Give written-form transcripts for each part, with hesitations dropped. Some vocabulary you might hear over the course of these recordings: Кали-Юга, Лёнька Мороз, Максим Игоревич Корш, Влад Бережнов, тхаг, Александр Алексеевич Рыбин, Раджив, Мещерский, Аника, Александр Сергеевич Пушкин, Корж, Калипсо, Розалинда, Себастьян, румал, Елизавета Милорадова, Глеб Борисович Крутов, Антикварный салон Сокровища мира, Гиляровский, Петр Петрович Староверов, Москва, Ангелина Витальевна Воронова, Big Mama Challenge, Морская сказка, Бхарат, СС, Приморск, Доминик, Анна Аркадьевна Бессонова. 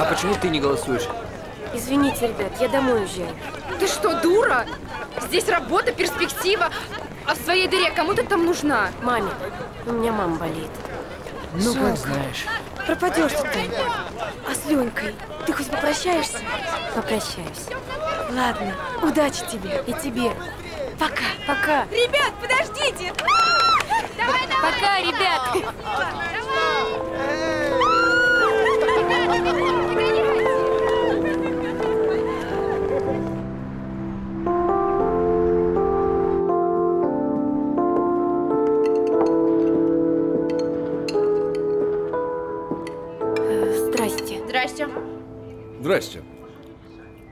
А почему ты не голосуешь? Извините, ребят, я домой уезжаю. Ты что, дура? Здесь работа, перспектива. А в своей дыре кому ты там нужна? Маме. У меня мама болеет. Ну, как знаешь. Пропадешь ты. А с Ленькой ты хоть попрощаешься? Попрощаюсь. Ладно, удачи тебе. И тебе. Пока. Пока. Ребят, подождите. Давай, давай. Пока, ребят. Здрасте. Здрасте. Здрасте.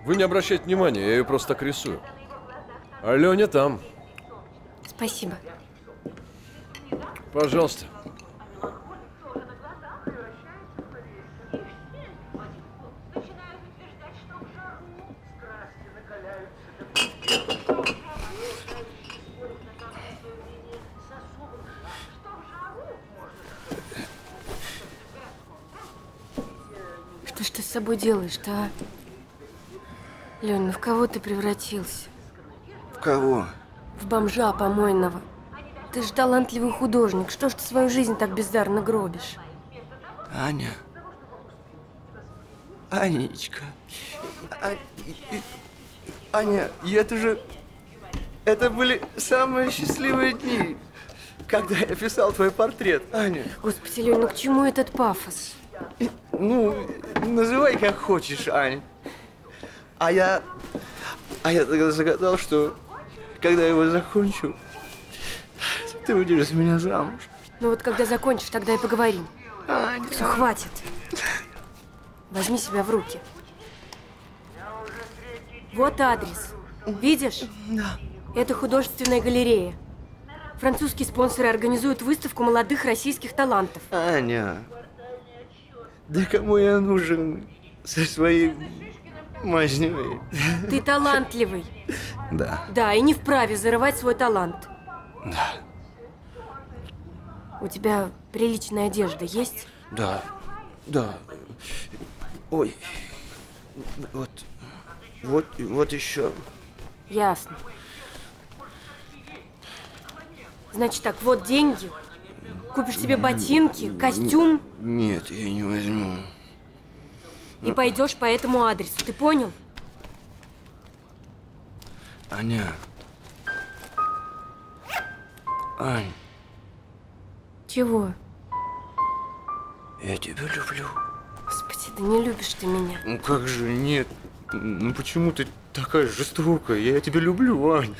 Вы не обращайте внимания, я ее просто так рисую. А Леня там. Спасибо. Пожалуйста. Что ж ты с собой делаешь-то, а? Лёнь, ну в кого ты превратился? В кого? В бомжа помойного. Ты же талантливый художник. Что ж ты свою жизнь так бездарно гробишь? Аня. Анечка. Аня, это же… Это были самые счастливые дни, когда я писал твой портрет, Аня. Господи, Лёнь, ну к чему этот пафос? Ну, называй как хочешь, Ань. А я тогда загадал, что когда я его закончу, ты выйдешь за меня замуж. Ну вот когда закончишь, тогда и поговорим. Аня. Все, хватит. Возьми себя в руки. Вот адрес. Видишь? Да. Это художественная галерея. Французские спонсоры организуют выставку молодых российских талантов. Аня, да кому я нужен со своей мазнёй? Ты талантливый. Да. Да, и не вправе зарывать свой талант. Да. У тебя приличная одежда есть? Да, да. Ой, вот. Вот еще. Ясно. Значит так, вот деньги. Купишь себе ботинки, костюм. Нет, я не возьму. И пойдешь по этому адресу, ты понял? Аня. Ань. Чего? Я тебя люблю. Господи, да не любишь ты меня. Ну как же, нет. Ну почему ты такая жестокая? Я тебя люблю, Ань.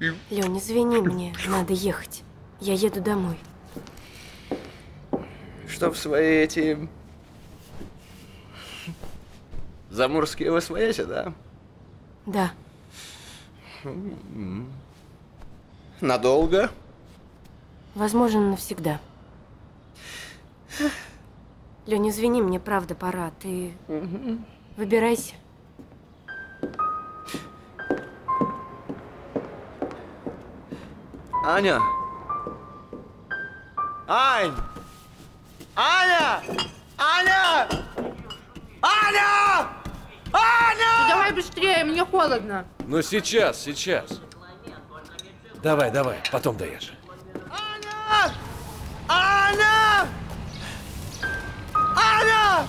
Лёнь, извини, мне надо ехать. Я еду домой. Чтоб свои эти… заморские вы свояси, да? Да. Надолго? Возможно, навсегда. Лёнь, извини, мне правда пора. Ты… Выбирайся. Аня! Ань! Аня! Аня! Аня! Аня! Ну, давай быстрее, мне холодно. Ну сейчас, сейчас. Давай, давай, потом даешь. Аня! Аня! Аня!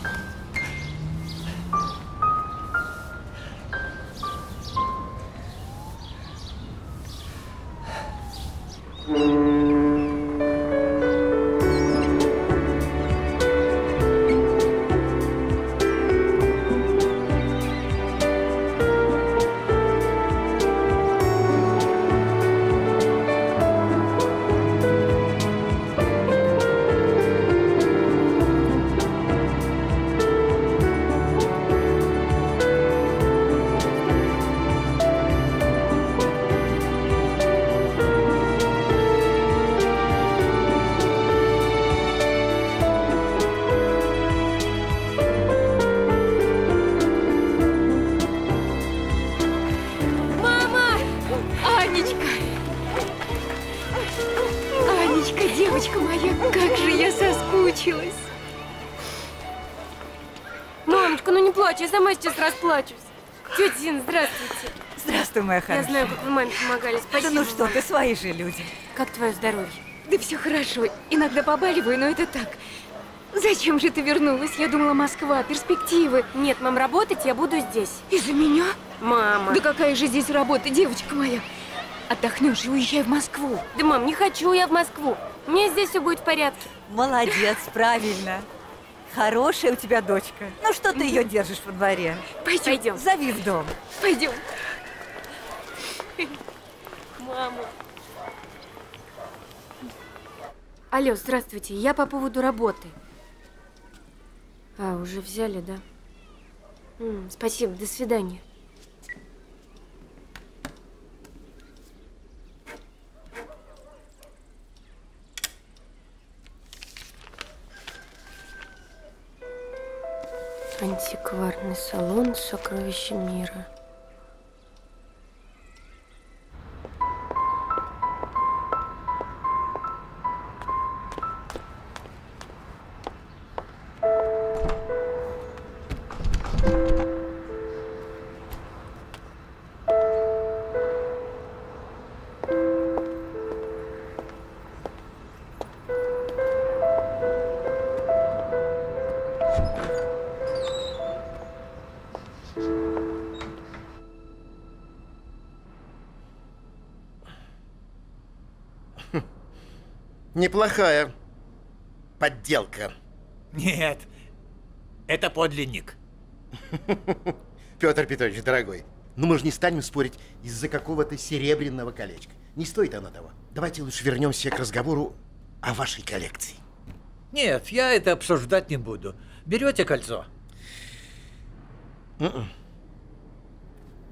плачу, я сама сейчас расплачусь. Тетя Зина, здравствуйте. Здравствуй, моя хорошая. Я знаю, как вы маме помогали. Спасибо. Да ну что, ты свои же люди. Как твое здоровье? Да все хорошо. Иногда побаливаю, но это так. Зачем же ты вернулась? Я думала, Москва, перспективы. Нет, мам, работать я буду здесь. Из-за меня? Мама. Да какая же здесь работа, девочка моя. Отдохнешь и уезжай в Москву. Да, мам, не хочу я в Москву. Мне здесь все будет в порядке. Молодец, правильно. Хорошая у тебя дочка. Ну что ты ее держишь во дворе? Пойдем. Зови в дом. Пойдем. Мама. Алло, здравствуйте. Я по поводу работы. А, уже взяли, да? Спасибо, до свидания. Антикварный салон Сокровища мира. Неплохая подделка. Нет, это подлинник. Петр Петрович, дорогой, ну мы же не станем спорить из-за какого-то серебряного колечка. Не стоит оно того. Давайте лучше вернемся к разговору о вашей коллекции. Нет, я это обсуждать не буду. Берете кольцо?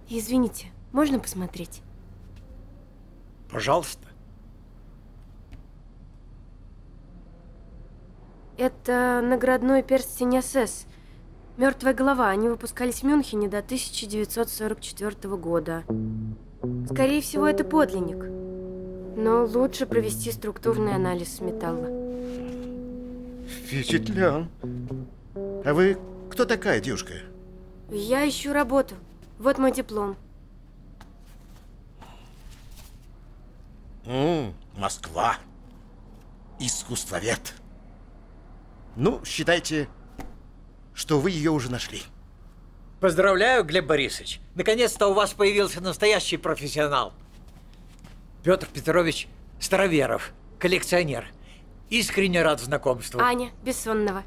Извините, можно посмотреть? Пожалуйста. Это наградной перстень СС. «Мертвая голова». Они выпускались в Мюнхене до 1944 года. Скорее всего, это подлинник. Но лучше провести структурный анализ металла. Впечатлен. А вы кто такая, девушка? Я ищу работу. Вот мой диплом. Москва. Искусствовед. Ну, считайте, что вы ее уже нашли. Поздравляю, Глеб Борисович. Наконец-то у вас появился настоящий профессионал. Петр Петрович Староверов, коллекционер. Искренне рад знакомству. Аня Бессонова.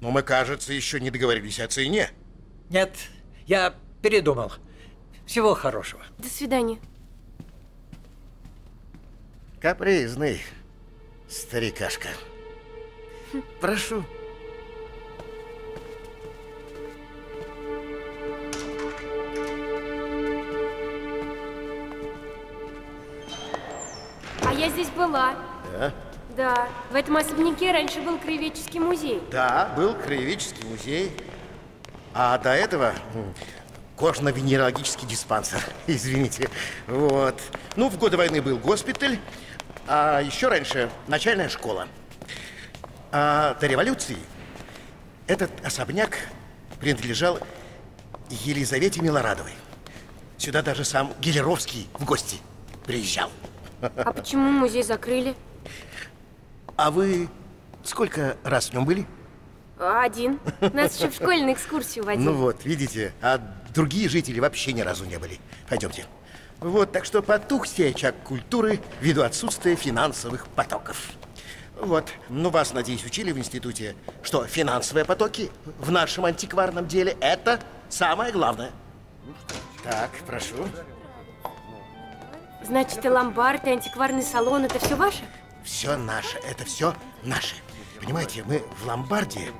Но мы, кажется, еще не договорились о цене. Нет, я передумал. Всего хорошего. До свидания. Капризный старикашка. Прошу. А я здесь была. Да? Да. В этом особняке раньше был краеведческий музей. Да, был краеведческий музей. А до этого кожно-венерологический диспансер. Извините. Вот. Ну, в годы войны был госпиталь, а еще раньше начальная школа. А до революции этот особняк принадлежал Елизавете Милорадовой. Сюда даже сам Гиляровский в гости приезжал. А почему музей закрыли? А вы сколько раз в нем были? Один. Нас еще в школе на экскурсию водили. Ну вот, видите, а другие жители вообще ни разу не были. Пойдемте. Вот, так что потух сей очаг культуры ввиду отсутствия финансовых потоков. Вот. Ну, вас, надеюсь, учили в институте, что финансовые потоки в нашем антикварном деле – это самое главное. Так, прошу. Значит, и ломбард, и антикварный салон – это все ваше? Все наше. Это все наше. Понимаете, мы в ломбарде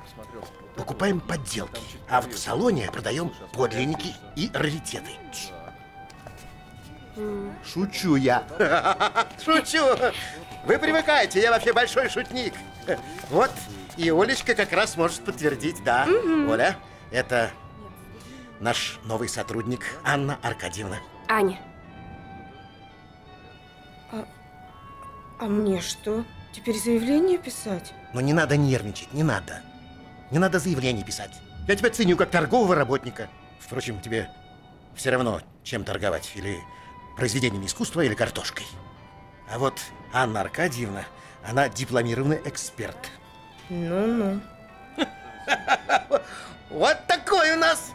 покупаем подделки, а в салоне продаем подлинники и раритеты. Шучу я. Шучу. Вы привыкаете, я вообще большой шутник. Вот, и Олечка как раз может подтвердить, да. Оля, это наш новый сотрудник Анна Аркадьевна. Аня. А мне что? Теперь заявление писать? Ну не надо нервничать, не надо. Не надо заявление писать. Я тебя ценю как торгового работника. Впрочем, тебе все равно, чем торговать. Или произведениями искусства, или картошкой. А вот Анна Аркадьевна, она дипломированный эксперт. Ну-ну. Вот такой у нас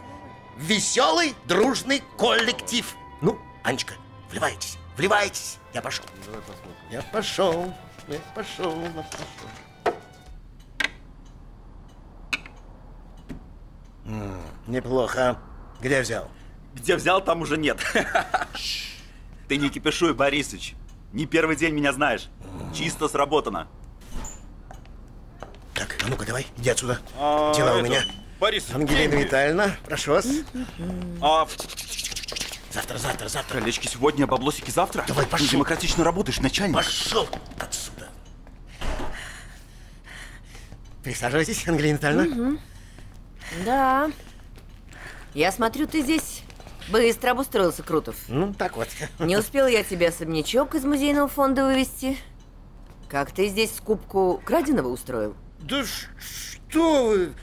веселый, дружный коллектив. Ну, Анечка, вливайтесь, вливайтесь. Я пошел. Давай посмотрим. Я пошел. Я пошел. Я пошел. Неплохо. Где взял? Где взял, там уже нет. Ты не кипишуй, Борисыч. Не первый день меня знаешь. Чисто сработано. Так, а ну-ка давай, иди отсюда. Дела у меня. Борис, Ангелина Витальевна, прошу вас. Завтра. Колечки сегодня, баблосики завтра. Давай, пошел. Ты демократично работаешь, начальник. Пошел отсюда. Присаживайтесь, Ангелина Витальевна. Да. Я смотрю, ты здесь быстро обустроился, Крутов. Ну, так вот. Не успел я тебе особнячок из музейного фонда вывести. Как ты здесь скупку краденого устроил? Да что вы!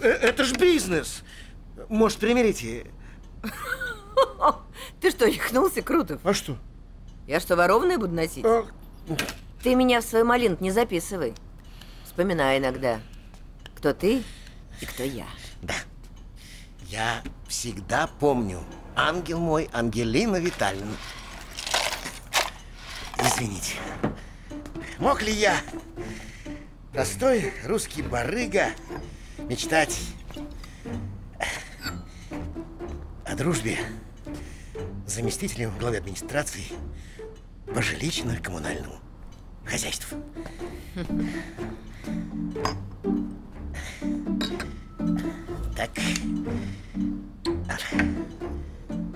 Это ж бизнес! Может, примерите? Ты что, рехнулся, Крутов? А что? Я что, ворованное буду носить? Ты меня в свой малинт не записывай. Вспоминай иногда, кто ты и кто я. Да. Я всегда помню. Ангел мой, Ангелина Витальевна. Извините. Мог ли я, простой русский барыга, мечтать о дружбе с заместителем главы администрации по жилищно-коммунальному хозяйству? Так.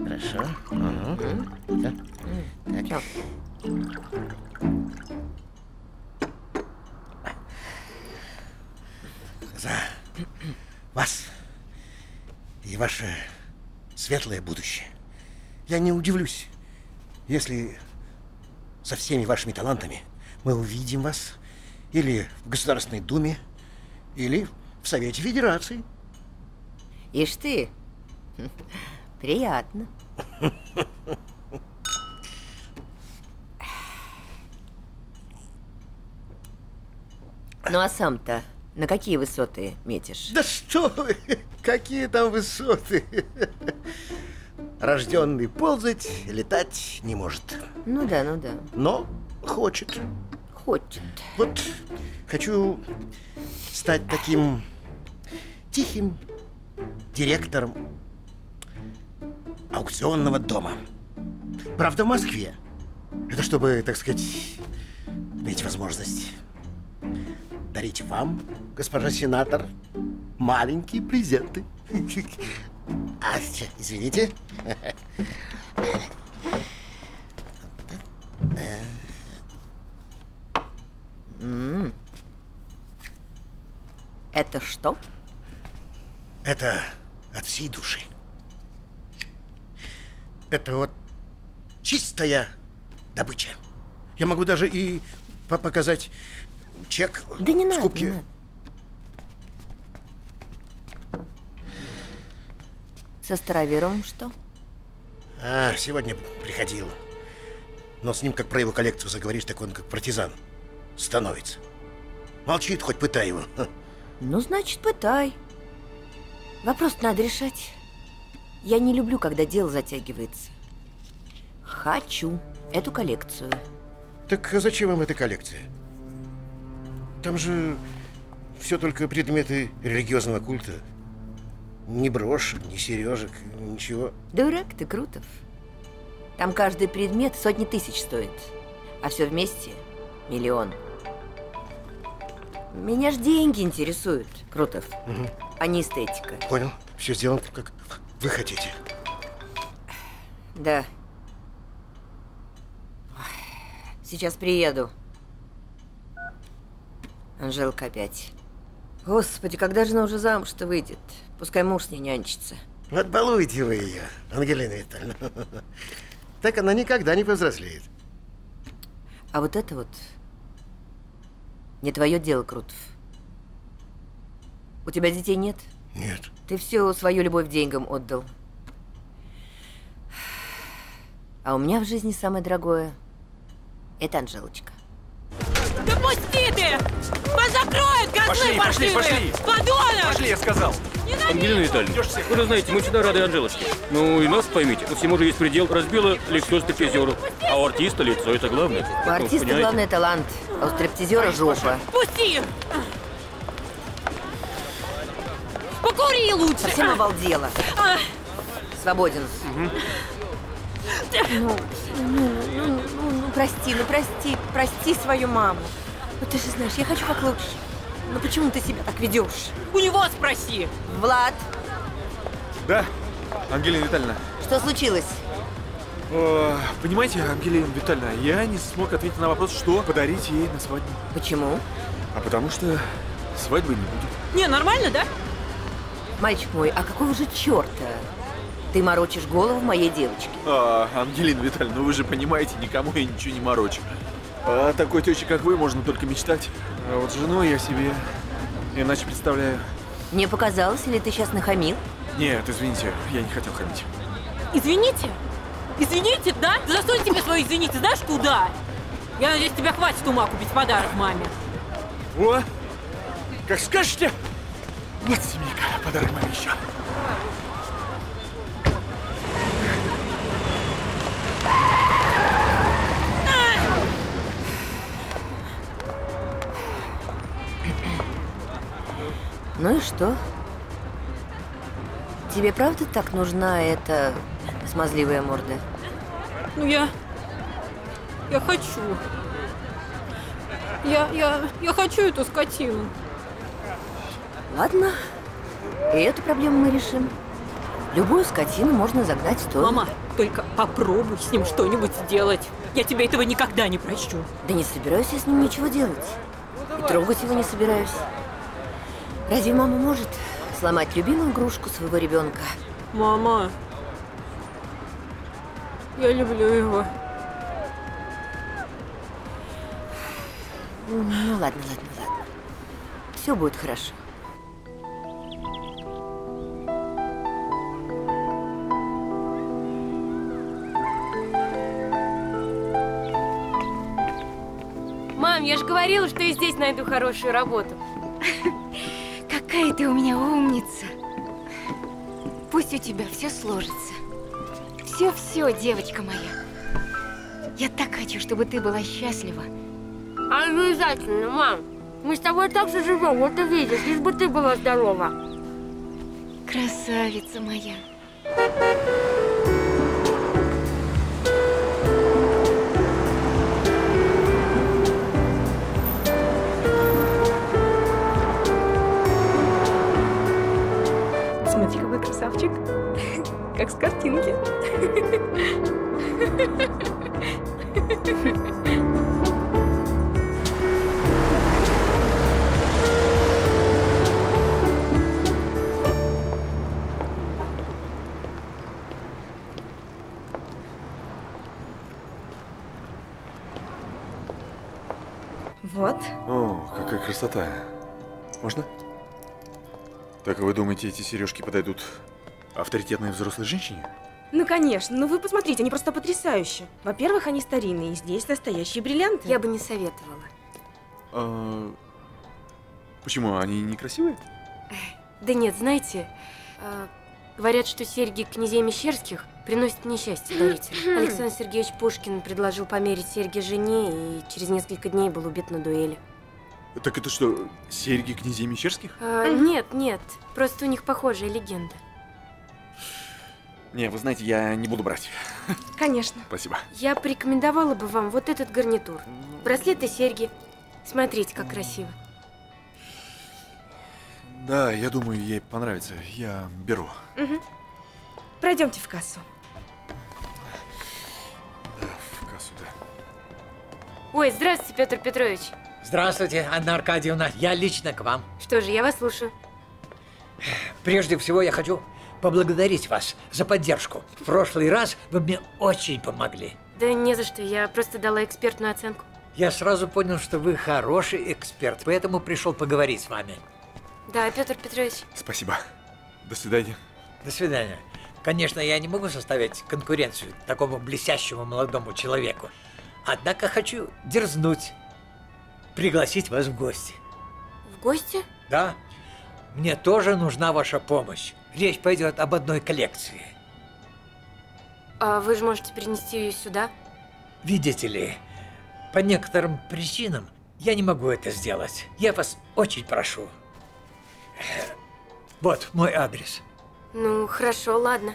Хорошо. Так. За вас и ваше светлое будущее. Я не удивлюсь, если со всеми вашими талантами мы увидим вас или в Государственной Думе, или в Совете Федерации. Ишь ты. Приятно. Ну а сам-то на какие высоты метишь? Да что вы! Какие там высоты? Рожденный ползать, летать не может. Ну да, ну да. Но хочет. Хочет. Вот хочу стать таким тихим директором аукционного дома. Правда, в Москве. Это чтобы, так сказать, иметь возможность дарить вам, госпожа сенатор, маленькие презенты. А, извините. Это что? Это от всей души. Это вот чистая добыча. Я могу даже и показать чек. Да не надо, скупки. Не надо. Со Староверовым что? А, сегодня приходил. Но с ним, как про его коллекцию заговоришь, так он как партизан становится. Молчит, хоть пытай его. Ну, значит, пытай. Вопрос надо решать. Я не люблю, когда дело затягивается. Хочу эту коллекцию. Так а зачем вам эта коллекция? Там же все только предметы религиозного культа. Ни брошек, ни сережек, ничего. Дурак ты, Крутов. Там каждый предмет сотни тысяч стоит. А все вместе миллион. Меня ж деньги интересуют, Крутов. Угу. А не эстетика. Понял. Все сделано как вы хотите. Да. Сейчас приеду. Анжелка опять. Господи, когда же она уже замуж-то выйдет? Пускай муж с ней нянчится. Вот балуете вы ее, Ангелина Витальевна. Так она никогда не повзрослеет. А вот это вот не твое дело, Крутов. У тебя детей нет? Нет. Ты всю свою любовь деньгам отдал. А у меня в жизни самое дорогое – это Анжелочка. Да пусти ты! Вас закроют, козлы пошли! Подонок! Пошли, я сказал! Ангелина Витальевна, вы же знаете, мы всегда рады Анжелочке. Ну и нас поймите, по всему же есть предел. Разбила лицо стриптизеру, а у артиста лицо – это главное. У артиста главный талант, а у стриптизера – жопа. Пусти! Покури лучше! Совсем обалдела. Свободен. Ну, прости свою маму. Ну, ты же знаешь, я хочу как лучше. Но почему ты себя так ведешь? У него спроси. Влад. Да, Ангелина Витальевна. Что случилось? Понимаете, Ангелина Витальевна, я не смог ответить на вопрос, что подарить ей на свадьбу. Почему? А потому что свадьбы не будет. Не, нормально, да? Мальчик мой, а какого же черта? Ты морочишь голову моей девочке. Ангелина Витальевна, ну вы же понимаете, никому я ничего не морочу. А такой тёще, как вы, можно только мечтать. А вот жену я себе иначе представляю. Мне показалось, или ты сейчас нахамил? Нет, извините, я не хотел хамить. Извините? Извините, да? Засунь себе свою извините, знаешь, куда? Я надеюсь, тебя хватит ума купить подарок маме. О, как скажете? Вот, семейка, подарок маме еще. Ну и что? Тебе правда так нужна эта смазливая морда? Ну я хочу. Я хочу эту скотину. Ладно. И эту проблему мы решим. Любую скотину можно загнать в тон. Мама, только попробуй с ним что-нибудь сделать. Я тебе этого никогда не прощу. Да не собираюсь я с ним ничего делать. И трогать его не собираюсь. Разве мама может сломать любимую игрушку своего ребенка? Мама, я люблю его. Ну ладно. Все будет хорошо. Мам, я же говорила, что и здесь найду хорошую работу. Какая ты у меня умница. Пусть у тебя все сложится. Все, девочка моя. Я так хочу, чтобы ты была счастлива. Обязательно, мам. Мы с тобой так же живем, вот увидишь, лишь бы ты была здорова. Красавица моя. Красавчик, как с картинки. Вот. О, какая красота. Можно? Так, вы думаете, эти сережки подойдут авторитетной взрослой женщине? Ну, конечно. Но вы посмотрите, они просто потрясающие. Во-первых, они старинные, и здесь настоящие бриллианты. Я бы не советовала. Почему? Они некрасивые? Да нет, знаете, говорят, что серьги князей Мещерских приносят несчастье дарителям. Александр Сергеевич Пушкин предложил померить серьги жене, и через несколько дней был убит на дуэли. Так это что, серьги князей Мещерских? Нет. Просто у них похожая легенда. Не, вы знаете, я не буду брать. Конечно. Спасибо. Я порекомендовала бы вам вот этот гарнитур. Браслет и серьги. Смотрите, как красиво. Да, я думаю, ей понравится. Я беру. Угу. Пройдемте в кассу. Да, в кассу, да. Ой, здравствуйте, Петр Петрович. Здравствуйте, Анна Аркадьевна. Я лично к вам. Что же, я вас слушаю. Прежде всего, я хочу поблагодарить вас за поддержку. В прошлый раз вы мне очень помогли. Да не за что, я просто дала экспертную оценку. Я сразу понял, что вы хороший эксперт, поэтому пришел поговорить с вами. Да, Петр Петрович. Спасибо. До свидания. До свидания. Конечно, я не могу составить конкуренцию такому блестящему молодому человеку. Однако хочу дерзнуть, пригласить вас в гости. В гости? Да. Мне тоже нужна ваша помощь. Речь пойдет об одной коллекции. А вы же можете принести ее сюда? Видите ли, по некоторым причинам я не могу это сделать. Я вас очень прошу. Вот мой адрес. Ну, хорошо, ладно.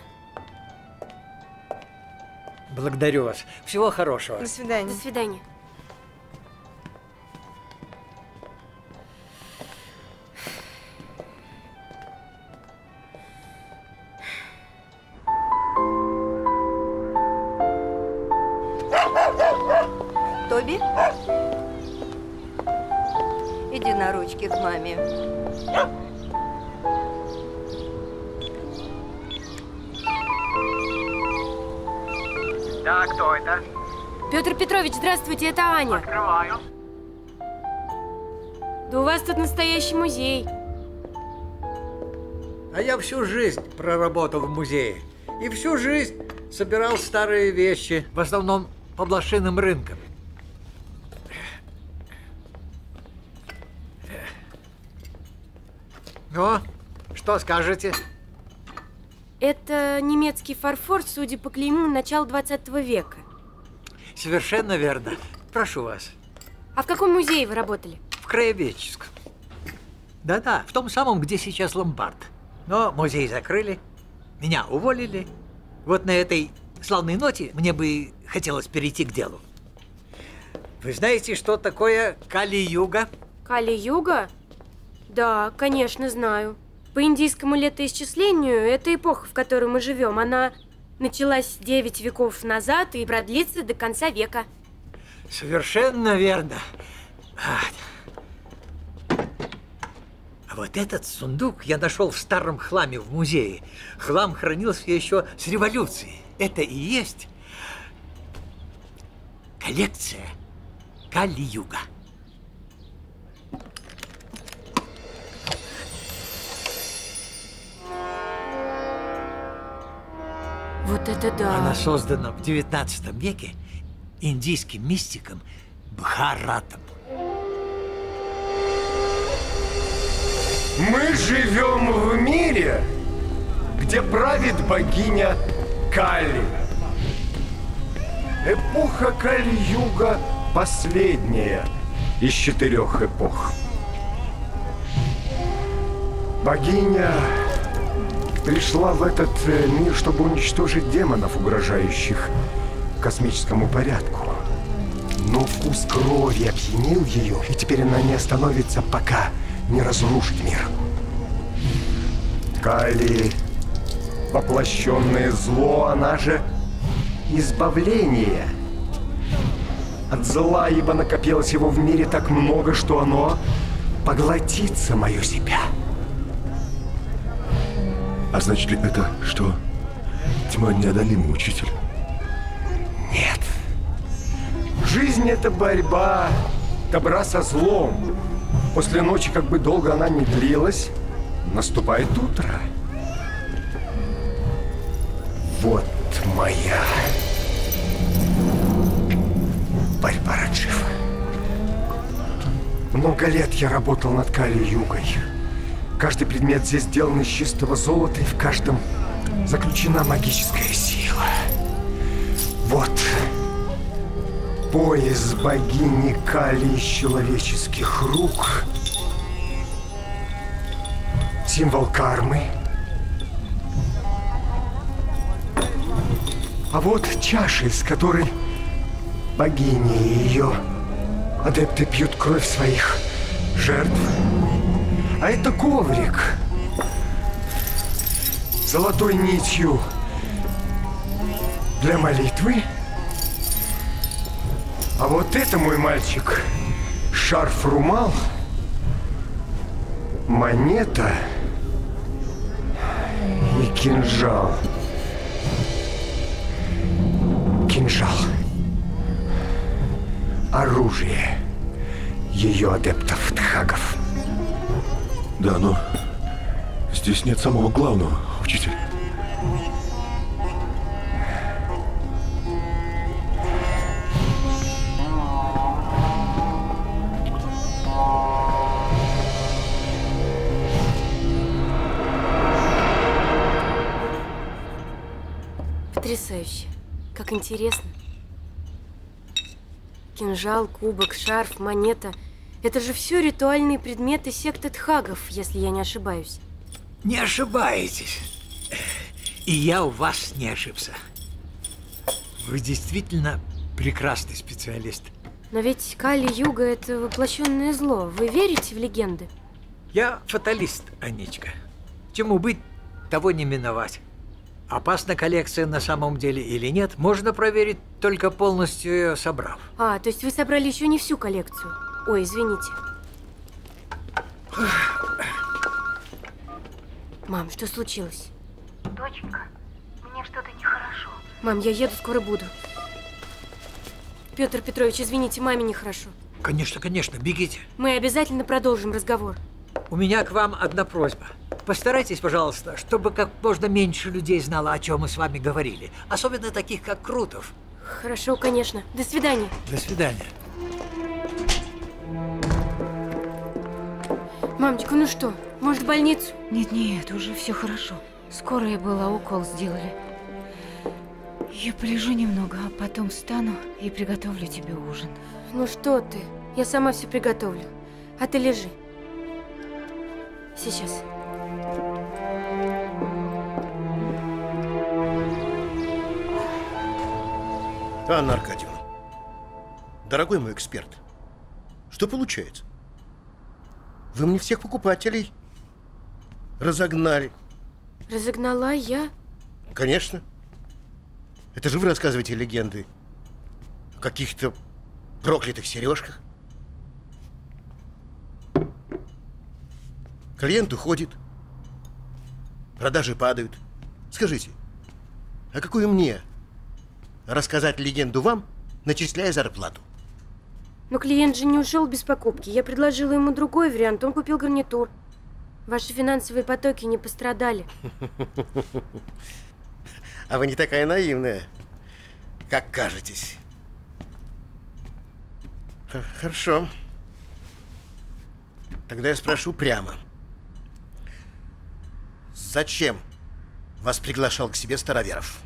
Благодарю вас. Всего хорошего. До свидания. До свидания. Тоби, иди на ручки к маме. Да, кто это? Петр Петрович, здравствуйте, это Аня. Открываю. Да у вас тут настоящий музей. А я всю жизнь проработал в музее. И всю жизнь собирал старые вещи, в основном по блошиным рынкам. Ну, что скажете? Это немецкий фарфор, судя по клейму, начала 20 века. Совершенно верно. Прошу вас. А в каком музее вы работали? В Краеведческом. Да-да, в том самом, где сейчас ломбард. Но музей закрыли, меня уволили. Вот на этой славной ноте мне бы хотелось перейти к делу. Вы знаете, что такое Кали-Юга? Кали-Юга? Да, конечно, знаю. По индийскому летоисчислению, это эпоха, в которой мы живем. Она началась 9 веков назад и продлится до конца века. Совершенно верно. А вот этот сундук я нашел в старом хламе в музее. Хлам хранился еще с революции. Это и есть коллекция Кали-Юга. Вот это да! Она создана в 19 веке индийским мистиком Бхаратом. Мы живем в мире, где правит богиня Кали. Эпоха Кали-Юга последняя из 4 эпох. Богиня пришла в этот мир, чтобы уничтожить демонов, угрожающих космическому порядку. Но вкус крови опьянил ее, и теперь она не остановится, пока не разрушит мир. Кали, воплощенное зло, она же избавление от зла, ибо накопилось его в мире так много, что оно поглотит самое себя. А значит ли это, что тьма неодолима, учитель? Нет. Жизнь — это борьба добра со злом. После ночи, как бы долго она ни длилась, наступает утро. Вот моя борьба, Раджив. Много лет я работал над Кали-Югой. Каждый предмет здесь сделан из чистого золота, и в каждом заключена магическая сила. Вот пояс богини Кали из человеческих рук, символ кармы. А вот чаша, из которой богини и ее адепты пьют кровь своих жертв. А это коврик, золотой нитью для молитвы. А вот это, мой мальчик, шарф-румал, монета и кинжал. Кинжал. Оружие ее адептов-тхагов. Да, но Здесь нет самого главного, учитель. Потрясающе. Как интересно. Кинжал, кубок, шарф, монета. Это же все ритуальные предметы секты тхагов, если я не ошибаюсь. Не ошибаетесь. И я у вас не ошибся. Вы действительно прекрасный специалист. Но ведь Кали-Юга – это воплощенное зло. Вы верите в легенды? Я фаталист, Анечка. Чему быть, того не миновать. Опасна коллекция на самом деле или нет, можно проверить, только полностью ее собрав. А, то есть вы собрали еще не всю коллекцию? Ой, извините. Мам, что случилось? Доченька, мне что-то нехорошо. Мам, я еду, скоро буду. Петр Петрович, извините, маме нехорошо. Конечно, конечно, бегите. Мы обязательно продолжим разговор. У меня к вам одна просьба. Постарайтесь, пожалуйста, чтобы как можно меньше людей знало, о чем мы с вами говорили. Особенно таких, как Крутов. Хорошо, конечно. До свидания. До свидания. Мамочка, ну что, может, в больницу? Нет-нет, уже все хорошо. Скорая была, укол сделали. Я полежу немного, а потом встану и приготовлю тебе ужин. Ну что ты? Я сама все приготовлю. А ты лежи. Сейчас. Анна Аркадьевна, дорогой мой эксперт, что получается? Вы мне всех покупателей разогнали. Разогнала я? Конечно. Это же вы рассказываете легенды о каких-то проклятых сережках. Клиент уходит, продажи падают. Скажите, а какую мне рассказать легенду вам, начисляя зарплату? Но клиент же не ушел без покупки. Я предложила ему другой вариант, он купил гарнитур. Ваши финансовые потоки не пострадали. А вы не такая наивная, как кажетесь. Хорошо. Тогда я спрошу прямо. Зачем вас приглашал к себе Староверов?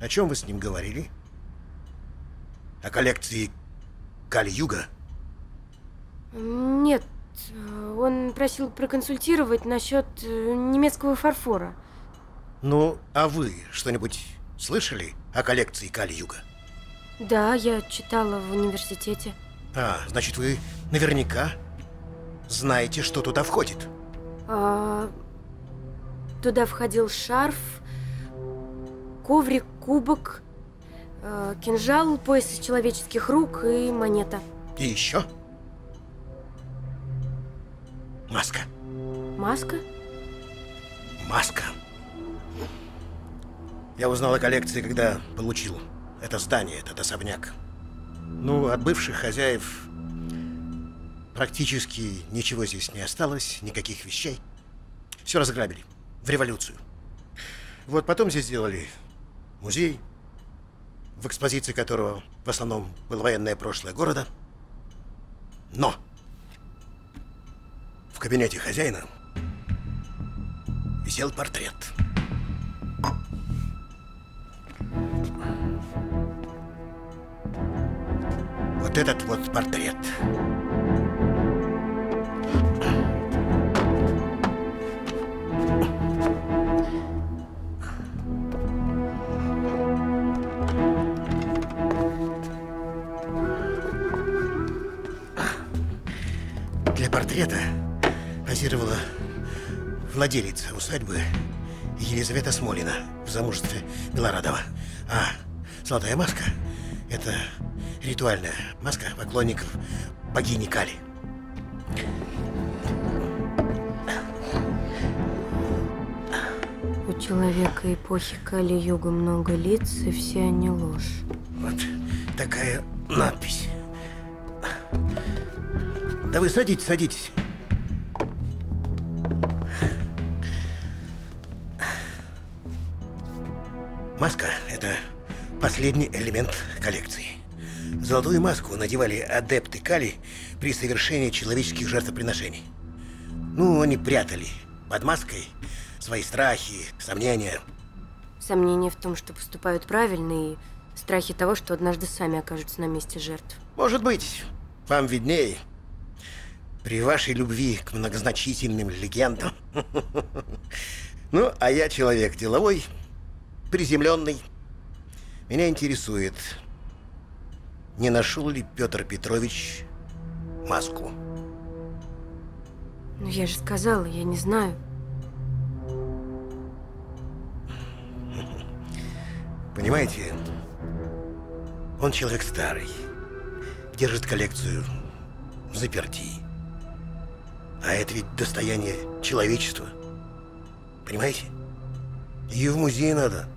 О чем вы с ним говорили? О коллекции Кали-Юга? Нет, он просил проконсультировать насчет немецкого фарфора. Ну, а вы что-нибудь слышали о коллекции Кали-Юга? Да, я читала в университете. А, значит, вы наверняка знаете, что туда входит? Туда входил шарф, коврик, кубок, кинжал, пояс из человеческих рук и монета. И еще? Маска. Маска? Маска. Я узнал о коллекции, когда получил это здание, этот особняк. Ну, от бывших хозяев практически ничего здесь не осталось, никаких вещей. Все разграбили. В революцию. Вот потом здесь сделали музей, в экспозиции которого в основном было военное прошлое города. Но в кабинете хозяина висел портрет. Вот этот вот портрет. Портрета позировала владелица усадьбы Елизавета Смолина в замужестве Белорадова. А золотая маска – это ритуальная маска поклонников богини Кали. У человека эпохи Кали-Юга много лиц, и все они ложь. Вот такая надпись. Да вы садитесь, садитесь. Маска – это последний элемент коллекции. Золотую маску надевали адепты Кали при совершении человеческих жертвоприношений. Ну, они прятали под маской свои страхи, сомнения. Сомнения в том, что поступают правильно, и страхи того, что однажды сами окажутся на месте жертв. Может быть, вам виднее. При вашей любви к многозначительным легендам. Ну, а я человек деловой, приземленный. Меня интересует, не нашел ли Петр Петрович маску? Ну, я же сказала, я не знаю. Понимаете, он человек старый, держит коллекцию взаперти. А это ведь достояние человечества. Понимаете? Ее в музее надо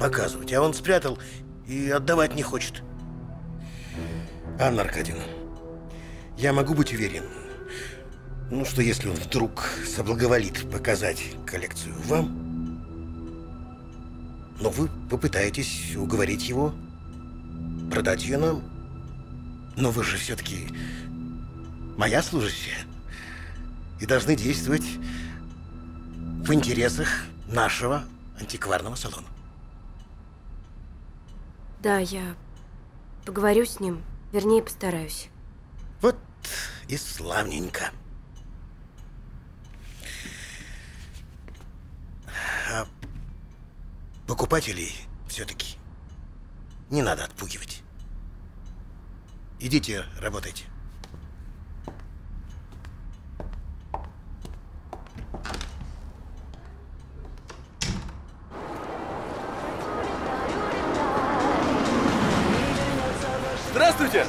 показывать, а он спрятал и отдавать не хочет. Анна Аркадьевна, я могу быть уверен, ну, что если он вдруг соблаговолит показать коллекцию вам, но вы попытаетесь уговорить его продать ее нам. Но вы же все-таки моя служащая и должны действовать в интересах нашего антикварного салона. Да, я поговорю с ним. Вернее, постараюсь. Вот и славненько. А покупателей все-таки не надо отпугивать. Идите, работайте. Здравствуйте!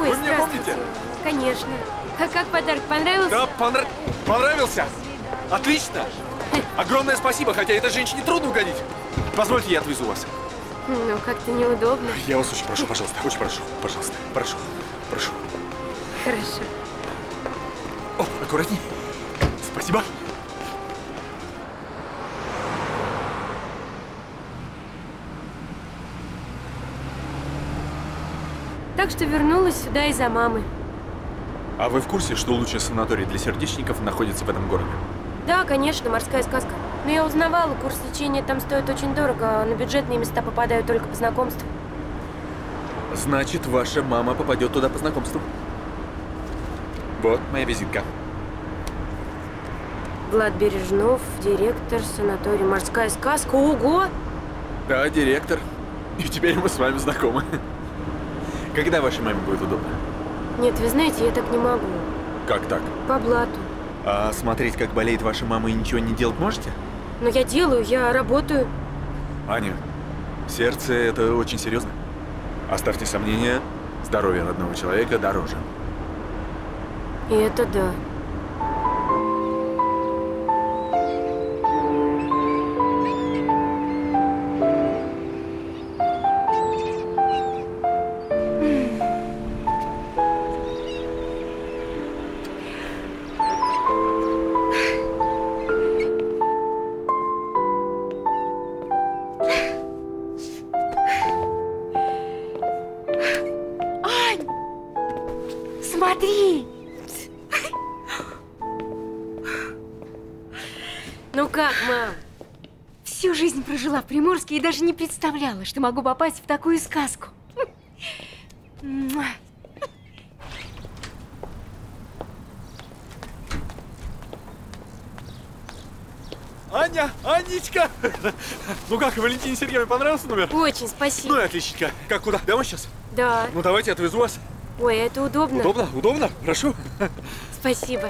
Ой, вы меня помните? Конечно. А как подарок? Понравился? Да, понравился. Отлично. Огромное спасибо, хотя этой женщине трудно угодить. Позвольте, я отвезу вас. Ну, как-то неудобно. Я вас очень прошу, пожалуйста. Очень прошу, пожалуйста. Прошу, прошу. Хорошо. О, аккуратней. Спасибо. Так что вернулась сюда из-за мамы. А вы в курсе, что лучший санаторий для сердечников находится в этом городе? Да, конечно, «Морская сказка». Но я узнавала, курс лечения там стоит очень дорого, а на бюджетные места попадают только по знакомству. Значит, ваша мама попадет туда по знакомству. Вот моя визитка. Влад Бережнов, директор санатория «Морская сказка». Ого! Да, директор. И теперь мы с вами знакомы. Когда вашей маме будет удобно? Нет, вы знаете, я так не могу. Как так? По блату. А смотреть, как болеет ваша мама, и ничего не делать можете? Но я делаю, я работаю. Аня, сердце – это очень серьезно. Оставьте сомнения, здоровье родного человека дороже. И это да. Приморский, и даже не представляла, что могу попасть в такую сказку. Аня, Анечка! Ну как, Валентине Сергеевне понравился номер? Очень, спасибо. Ну и отличненько. Как, куда? Домой сейчас? Да. Ну давайте, отвезу вас. Ой, это удобно. Удобно? Удобно? Прошу. Спасибо.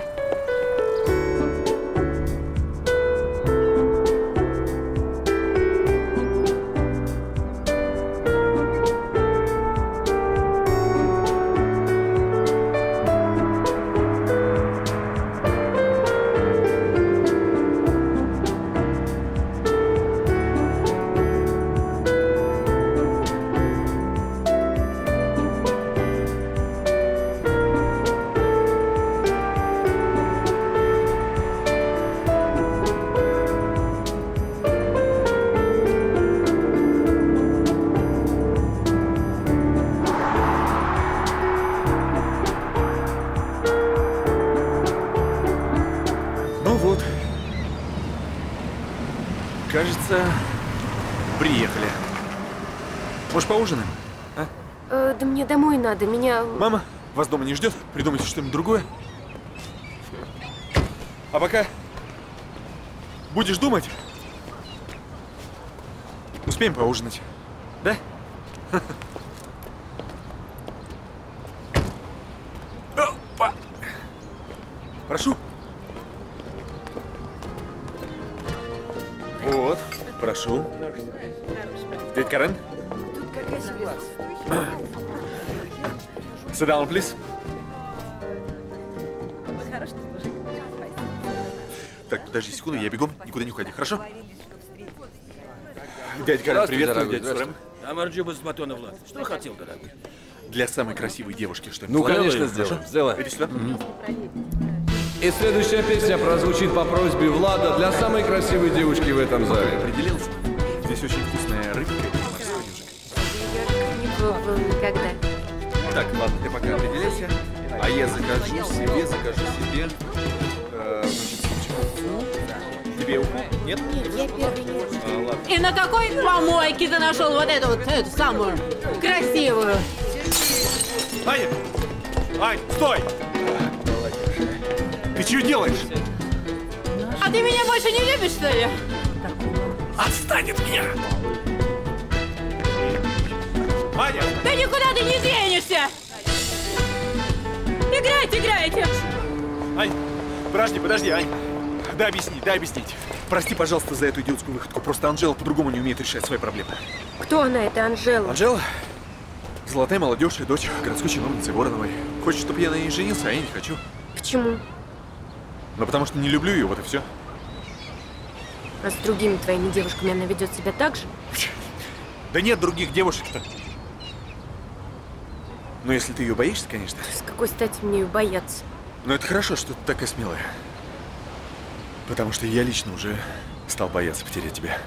кажется, приехали. Может, поужинаем? А? Да мне домой надо, меня… Мама вас дома не ждет? Придумайте что-нибудь другое. А пока будешь думать, успеем поужинать, да? Опа. Прошу. Вот, прошу. Дядь Карен? Sit down, please. Так, подожди секунду, я бегом, никуда не уходи, хорошо? Дядь Карен, приветствую, дядь Карен. Амарджиба Сматона, Влад. Что хотел, дорогой? Для самой красивой девушки что-нибудь. Ну, конечно, сделай. Сделай. Иди сюда. И следующая песня прозвучит по просьбе Влада для самой красивой девушки в этом зале. Определился? Здесь очень вкусная рыбка. Я не пробовала никогда. Так, ладно, ты пока определился. А я закажу себе. Тебе уху? Нет? Нет, я первый. И на какой помойке ты нашел вот эту вот, эту самую красивую? Аня! Ань, стой! Ты чего делаешь? А ты меня больше не любишь, что ли? Отстань от меня! Аня! Да никуда ты не денешься! Играйте, играйте! Ань, подожди, Ань. Да, объясни, да, объяснить. Прости, пожалуйста, за эту идиотскую выходку. Просто Анжела по-другому не умеет решать свои проблемы. Кто она, эта Анжела? Анжела? Золотая молодежь и дочь городской чиновницы Вороновой. Хочет, чтобы я на ней женился, а я не хочу. Почему? Ну, потому что не люблю ее, вот и все. А с другими твоими девушками она ведет себя так же? Да нет других девушек-то. Ну, если ты ее боишься, конечно. С какой стати мне ее бояться? Ну, это хорошо, что ты такая смелая. Потому что я лично уже стал бояться потерять тебя.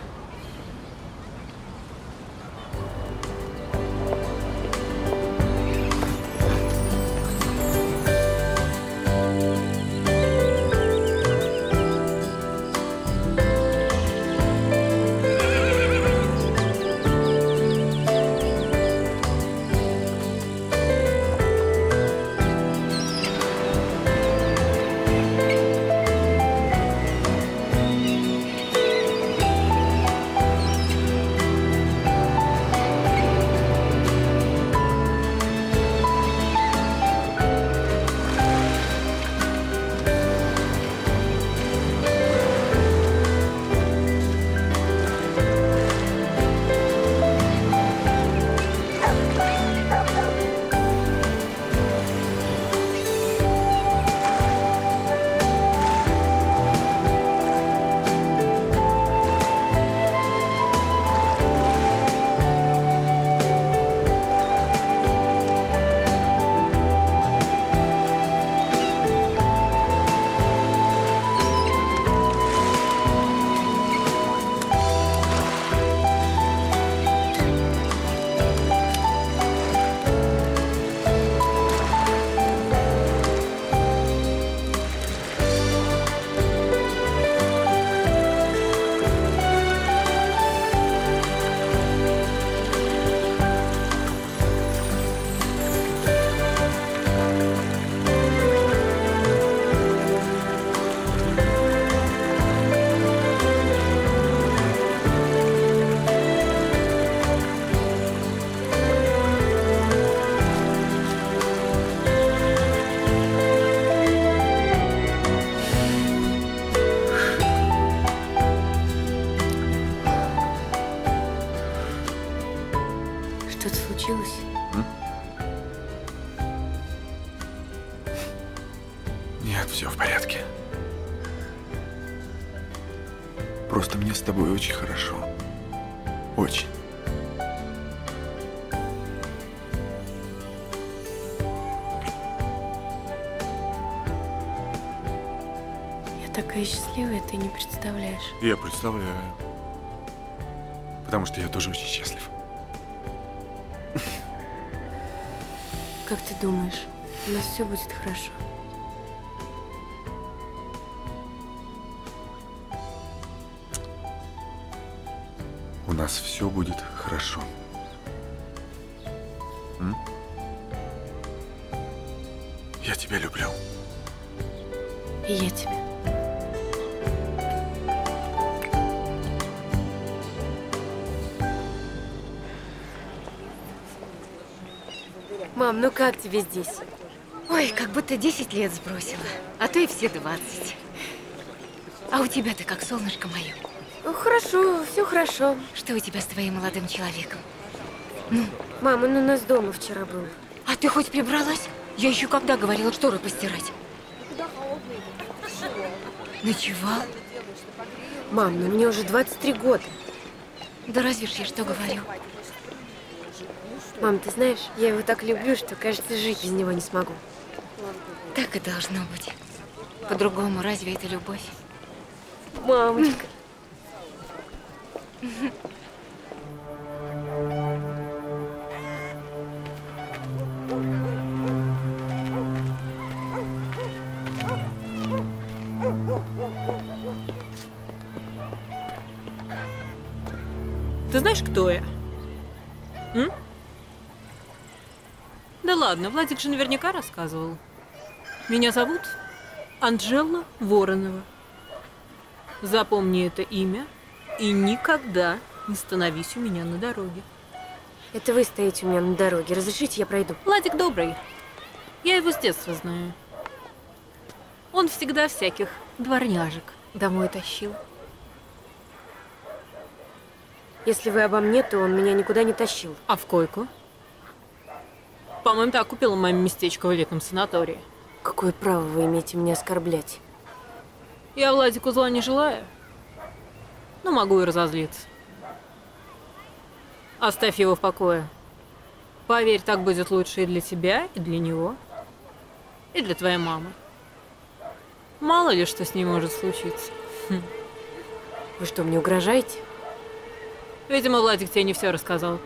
Очень хорошо. Очень. Я такая счастливая, ты не представляешь. Я представляю. Потому что я тоже очень счастлив. Как ты думаешь, у нас все будет хорошо? нас все будет хорошо. М? Я тебя люблю. И я тебя. Мам, ну как тебе здесь? Ой, как будто 10 лет сбросила, а то и все 20. А у тебя-то как, солнышко мое? Ну, хорошо, все хорошо. Что у тебя с твоим молодым человеком? Ну? Мама, он у нас дома вчера был. А ты хоть прибралась? Я еще когда говорила шторы постирать. Ночевал? Мам, ну мне уже 23 года. Да разве ж я что говорю? Мам, ты знаешь, я его так люблю, что, кажется, жить без него не смогу. Так и должно быть. По-другому разве это любовь? Мамочка. Ты знаешь, кто я? М? Да ладно, Владик же наверняка рассказывал. Меня зовут Анжела Воронова. Запомни это имя и никогда не становись у меня на дороге. Это вы стоите у меня на дороге. Разрешите, я пройду? Владик добрый. Я его с детства знаю. Он всегда всяких дворняжек домой тащил. Если вы обо мне, то он меня никуда не тащил. А в койку? По-моему, так купила маме местечко в летнем санатории. Какое право вы имеете меня оскорблять? Я Владику зла не желаю, но могу и разозлиться. Оставь его в покое. Поверь, так будет лучше и для тебя, и для него, и для твоей мамы. Мало ли, что с ним может случиться. Вы что, мне угрожаете? Видимо, Владик тебе не все рассказал.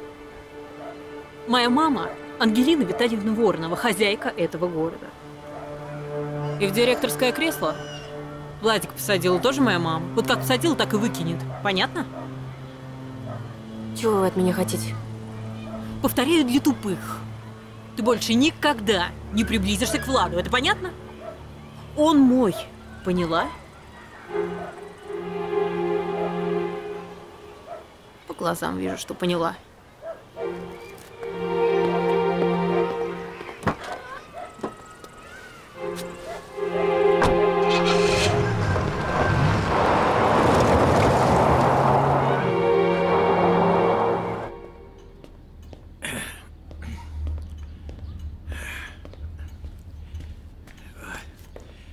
Моя мама Ангелина Витальевна Воронова, хозяйка этого города. И в директорское кресло Владик посадила тоже моя мама. Вот как посадила, так и выкинет. Понятно? Чего вы от меня хотите? Повторяю, для тупых. Ты больше никогда не приблизишься к Владу. Это понятно? Он мой. Поняла? По глазам вижу, что поняла.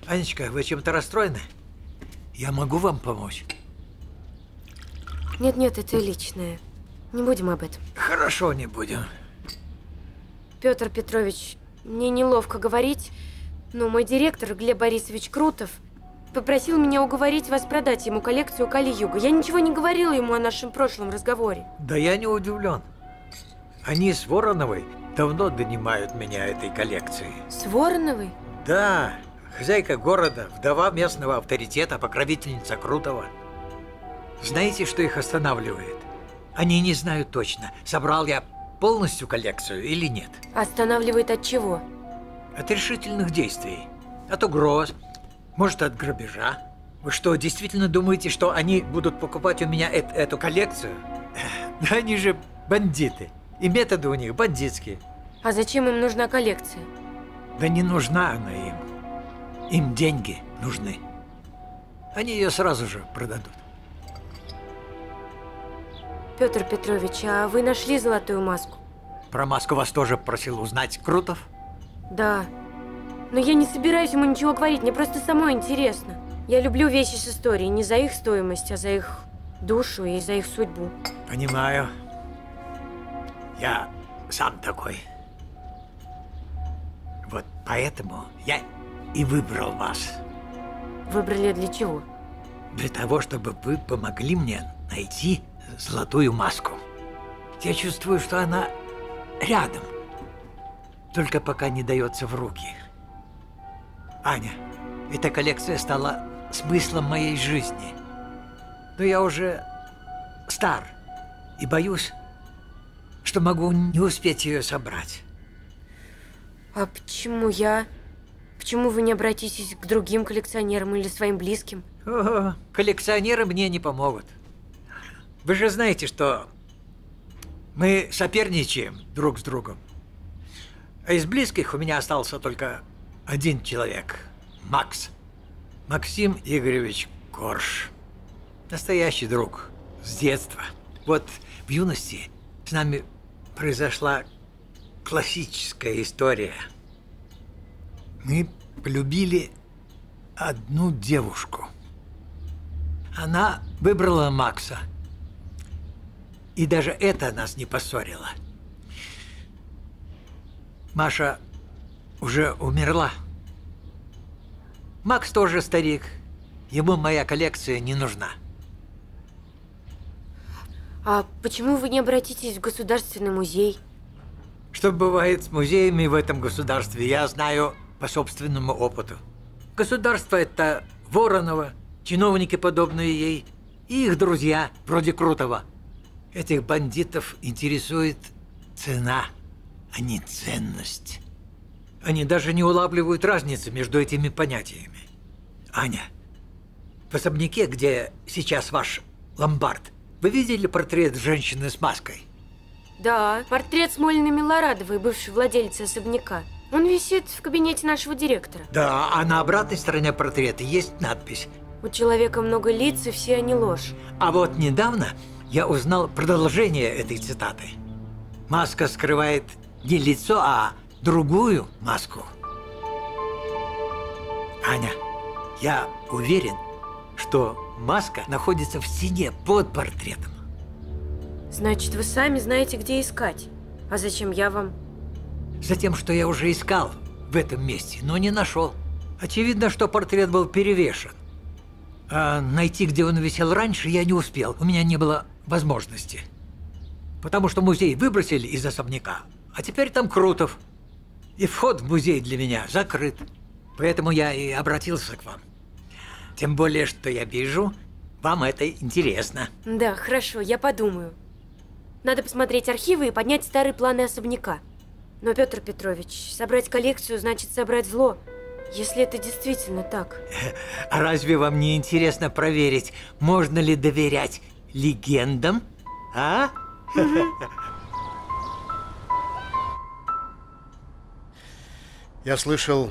Анечка, вы чем-то расстроены? Я могу вам помочь? Нет-нет, это личное. Не будем об этом. Хорошо, не будем. Петр Петрович, мне неловко говорить, но мой директор Глеб Борисович Крутов попросил меня уговорить вас продать ему коллекцию Кали-Юга. Я ничего не говорила ему о нашем прошлом разговоре. Да я не удивлен. Они с Вороновой давно донимают меня этой коллекцией. С Вороновой? Да. Хозяйка города, вдова местного авторитета, покровительница Крутова. Знаете, что их останавливает? Они не знают точно, собрал я полностью коллекцию или нет. Останавливает от чего? От решительных действий, от угроз, может, от грабежа. Вы что, действительно думаете, что они будут покупать у меня эту коллекцию? Да они же бандиты, и методы у них бандитские. А зачем им нужна коллекция? Да не нужна она им. Им деньги нужны. Они ее сразу же продадут. Петр Петрович, а вы нашли золотую маску? Про маску вас тоже просил узнать Крутов? Да. Но я не собираюсь ему ничего говорить, мне просто самой интересно. Я люблю вещи с историей, не за их стоимость, а за их душу и за их судьбу. Понимаю. Я сам такой. Вот поэтому я и выбрал вас. Выбрали для чего? Для того, чтобы вы помогли мне найти золотую маску. Я чувствую, что она рядом. Только пока не дается в руки. Аня, эта коллекция стала смыслом моей жизни. Но я уже стар и боюсь, что могу не успеть ее собрать. А почему я? Почему вы не обратитесь к другим коллекционерам или своим близким? О, коллекционеры мне не помогут. Вы же знаете, что мы соперничаем друг с другом. А из близких у меня остался только один человек – Макс. Максим Игоревич Корш. Настоящий друг. С детства. Вот в юности с нами произошла классическая история. Мы полюбили одну девушку. Она выбрала Макса. И даже это нас не поссорило. Маша уже умерла. Макс тоже старик. Ему моя коллекция не нужна. А почему вы не обратитесь в государственный музей? Что бывает с музеями в этом государстве, я знаю по собственному опыту. Государство – это Воронова, чиновники, подобные ей, и их друзья, вроде Крутова. Этих бандитов интересует цена, а не ценность. Они даже не улавливают разницы между этими понятиями. Аня, в особняке, где сейчас ваш ломбард, вы видели портрет женщины с маской? Да, портрет Смолиной Милорадовой, бывшей владелицы особняка. Он висит в кабинете нашего директора. Да, а на обратной стороне портрета есть надпись. У человека много лиц, и все они ложь. А вот недавно я узнал продолжение этой цитаты. Маска скрывает не лицо, а другую маску. Аня, я уверен, что маска находится в стене под портретом. Значит, вы сами знаете, где искать. А зачем я вам? Затем, что я уже искал в этом месте, но не нашел. Очевидно, что портрет был перевешен. А найти, где он висел раньше, я не успел. У меня не было возможности. Потому что музей выбросили из особняка, а теперь там Крутов. И вход в музей для меня закрыт. Поэтому я и обратился к вам. Тем более, что я вижу, вам это интересно. Да, хорошо, я подумаю. Надо посмотреть архивы и поднять старые планы особняка. Но, Петр Петрович, собрать коллекцию значит собрать зло, если это действительно так. А разве вам не интересно проверить, можно ли доверять легендам? А? Я слышал,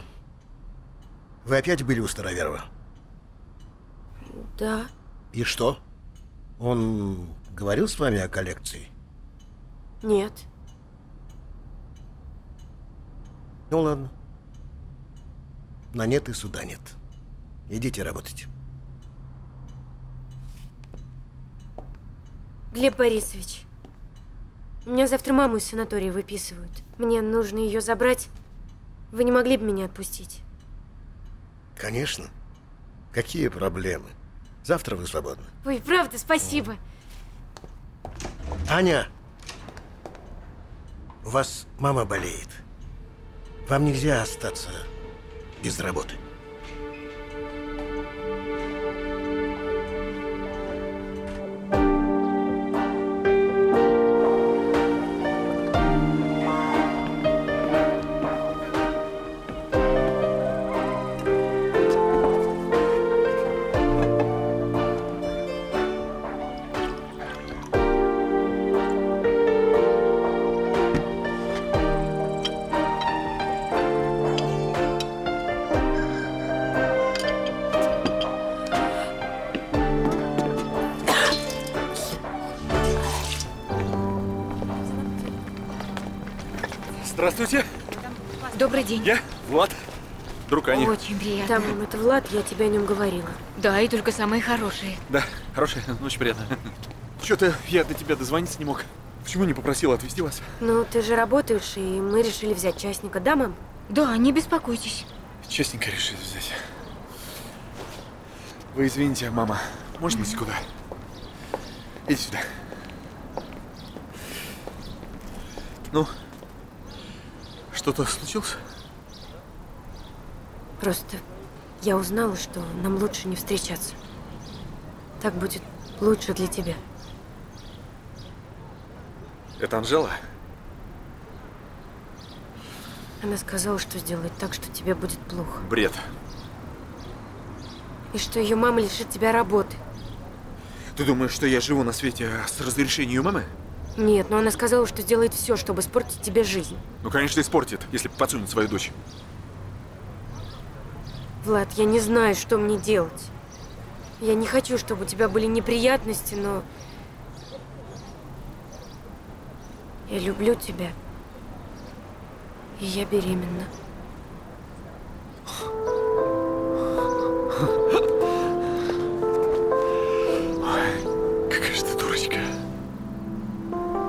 вы опять были у Староверова? Да. И что? Он говорил с вами о коллекции? Нет. Ну ладно. На нет и суда нет. Идите работать. Глеб Борисович, меня завтра маму из санатория выписывают. Мне нужно ее забрать. Вы не могли бы меня отпустить? Конечно. Какие проблемы? Завтра вы свободны. Ой, правда, спасибо. Аня, у вас мама болеет. Вам нельзя остаться без работы. Здравствуйте. Добрый день. Я Влад, друг Ани. Очень приятно. Да, мам, это Влад, я тебе о нем говорила. Да, и только самые хорошие. Да, хорошие, очень приятно. Что-то я до тебя дозвониться не мог. Почему не попросила отвезти вас? Ну, ты же работаешь, и мы решили взять частника, да, мам? Да, не беспокойтесь. Частника решили взять. Вы извините, мама, можно на секунду? Иди сюда. Ну? Что-то случилось? Просто я узнала, что нам лучше не встречаться. Так будет лучше для тебя. Это Анжела? Она сказала, что сделает так, что тебе будет плохо. Бред. И что ее мама лишит тебя работы. Ты думаешь, что я живу на свете с разрешения ее мамы? Нет, но она сказала, что сделает все, чтобы испортить тебе жизнь. Ну, конечно, испортит, если подсунет свою дочь. Влад, я не знаю, что мне делать. Я не хочу, чтобы у тебя были неприятности, но… Я люблю тебя. И я беременна. Ой, какая же ты дурочка.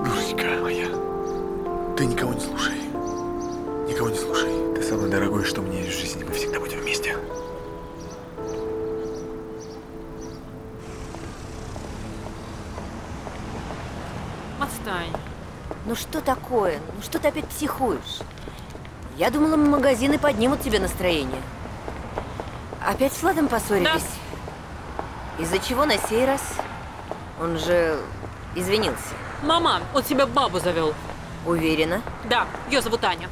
Дурочка моя. Ты никого не слушай. Никого не слушай. Ты самое дорогое, что мне есть в жизни. Мы всегда будем вместе. Отстань. Ну что такое? Ну что ты опять психуешь? Я думала, магазины поднимут тебе настроение. Опять с Владом поссорились? Да. Из-за чего на сей раз? Он же извинился. Мама, он себя бабу завел. Уверена? Да, ее зовут Аня.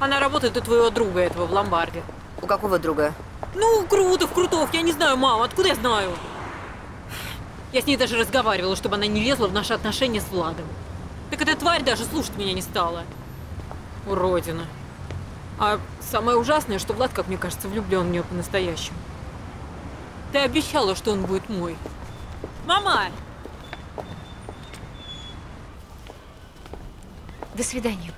Она работает у твоего друга этого в ломбарде. У какого друга? Ну, Крутов, я не знаю, мама, откуда я знаю? Я с ней даже разговаривала, чтобы она не лезла в наши отношения с Владом. Так эта тварь даже слушать меня не стала. Уродина. А самое ужасное, что Влад, как мне кажется, влюблен в нее по-настоящему. Ты обещала, что он будет мой. Мама! До свидания.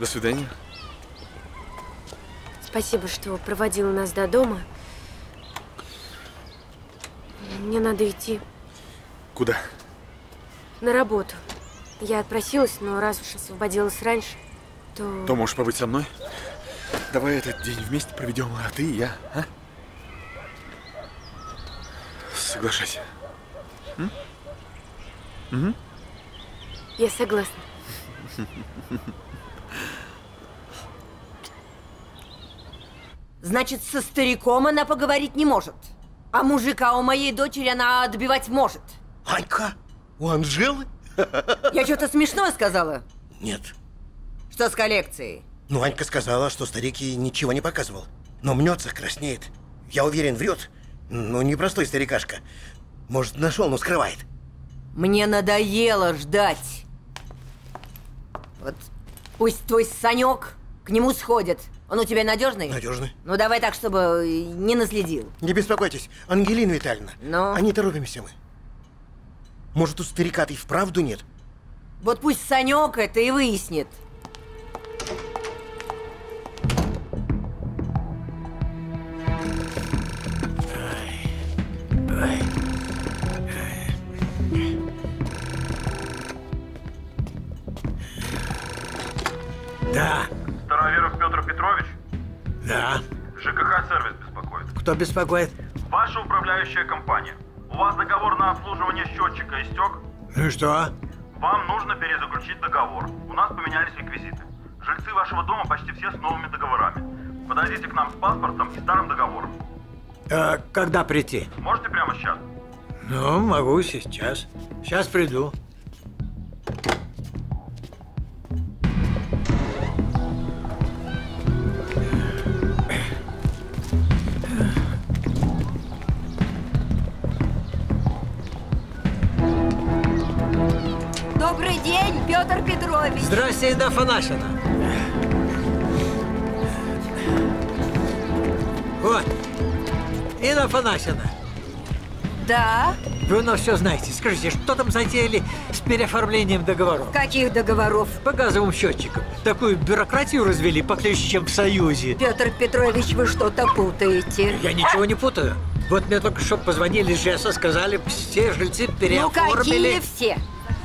До свидания. Спасибо, что проводила нас до дома. Мне надо идти. Куда? На работу. Я отпросилась, но раз уж освободилась раньше… То можешь побыть со мной? Давай этот день вместе проведем, а ты и я, а? Соглашайся. Угу. Я согласна. Значит, со стариком она поговорить не может. А мужика у моей дочери она отбивать может. Анька? У Анжелы? Я что-то смешное сказала? Нет. Что с коллекцией? Ну, Анька сказала, что старик ей ничего не показывал. Но мнется, краснеет. Я уверен, врет. Ну, непростой старикашка. Может, нашел, но скрывает. Мне надоело ждать. Вот пусть твой Санек к нему сходит. Он у тебя надежный? Надежный. Ну, давай так, чтобы не наследил. Не беспокойтесь, Ангелина Витальевна. Но… А не торопимся мы. Может, у старика-то и вправду нет? Вот пусть Санек это и выяснит. Да. Староверов Петр Петрович? Да. ЖКХ-сервис беспокоит. Кто беспокоит? Ваша управляющая компания. У вас договор на обслуживание счетчика истек. Ну и что? Вам нужно перезаключить договор. У нас поменялись реквизиты. Жильцы вашего дома почти все с новыми договорами. Подойдите к нам с паспортом и старым договором. А когда прийти? Можете прямо сейчас? Ну, могу сейчас. Сейчас приду. Добрый день, Петр Петрович. Здрасте, Ида Афанасьевна. Вот. Ида Афанасьевна. Да? Вы у нас все знаете. Скажите, что там затеяли с переоформлением договоров? Каких договоров? По газовым счетчикам. Такую бюрократию развели поклеще, чем в Союзе. Петр Петрович, вы что-то путаете. Я ничего не путаю. Вот мне только что позвонили из ЖС, сказали, все жильцы переоформили. Ну какие все?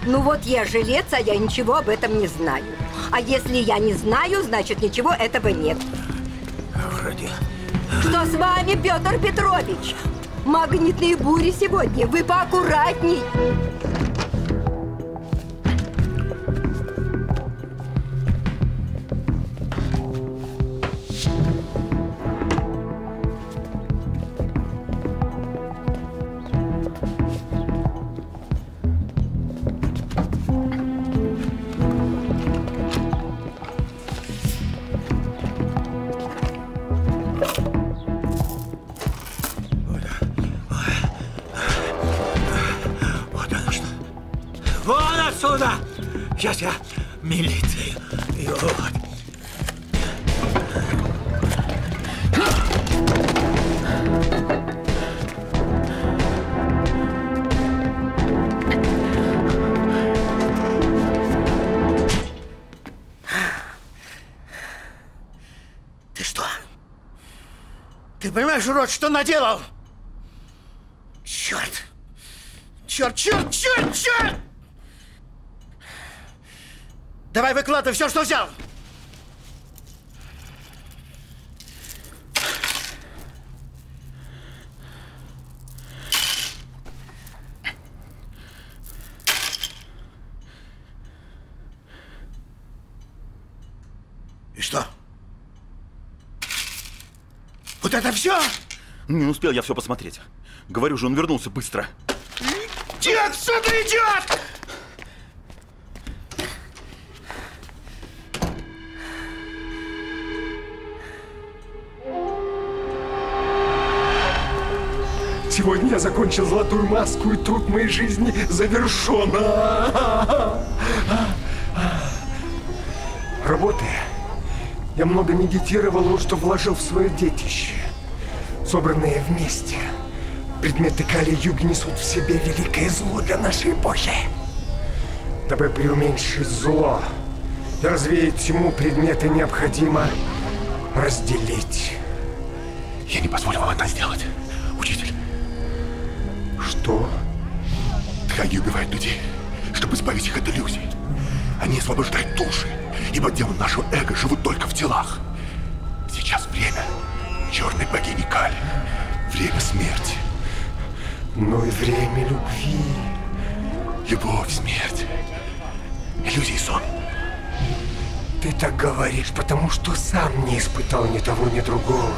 Ну вот я жилец, а я ничего об этом не знаю. А если я не знаю, значит ничего этого нет. Вроде. Что с вами, Петр Петрович? Магнитные бури сегодня. Вы поаккуратней. Сейчас я милиции. Ты что? Ты понимаешь, урод, что наделал? Черт! Черт, черт, черт, черт! Давай выкладывай все, что взял! И что? Вот это все? Не успел я все посмотреть. Говорю же, он вернулся быстро. Иди отсюда, идиот! Сегодня я закончил золотую маску, и труд моей жизни завершен. Работая, я много медитировал, вот что вложил в свое детище. Собранные вместе предметы Кали-Юги несут в себе великое зло для нашей эпохи. Дабы приуменьшить зло и развеять тьму, предметы необходимо разделить. Я не позволю вам это сделать, учитель. Что? Ткани убивают людей, чтобы избавить их от иллюзий. Они освобождают души, ибо демоны нашего эго живут только в телах. Сейчас время черной богини Кали, время смерти. Но и время любви. Любовь, смерть, иллюзий, сон. Ты так говоришь, потому что сам не испытал ни того, ни другого.